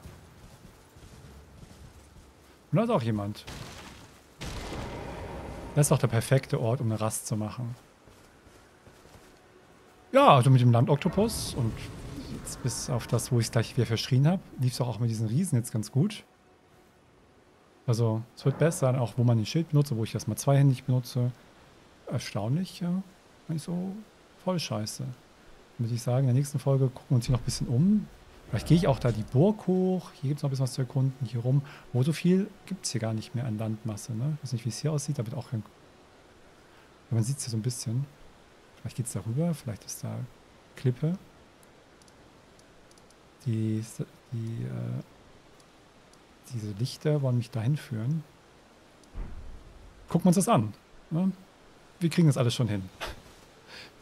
Und da ist auch jemand. Das ist doch der perfekte Ort, um eine Rast zu machen. Ja, also mit dem Landoktopus und jetzt bis auf das, wo ich es gleich wieder verschrien habe, lief es auch mit diesen Riesen jetzt ganz gut. Also, es wird besser, auch wo man den Schild benutzt, wo ich das mal zweihändig benutze. Erstaunlich, ja. Nicht so voll scheiße. Würde ich sagen, in der nächsten Folge gucken wir uns hier noch ein bisschen um. Vielleicht gehe ich auch da die Burg hoch. Hier gibt es noch ein bisschen was zu erkunden. Hier rum. Wo so viel gibt es hier gar nicht mehr an Landmasse. Ne? Ich weiß nicht, wie es hier aussieht. Da wird auch kein. Aber man sieht es hier so ein bisschen. Vielleicht geht es da rüber. Vielleicht ist da Klippe. Diese Lichter wollen mich dahin führen. Gucken wir uns das an. Ne? Wir kriegen das alles schon hin.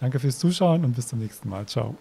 Danke fürs Zuschauen und bis zum nächsten Mal. Ciao.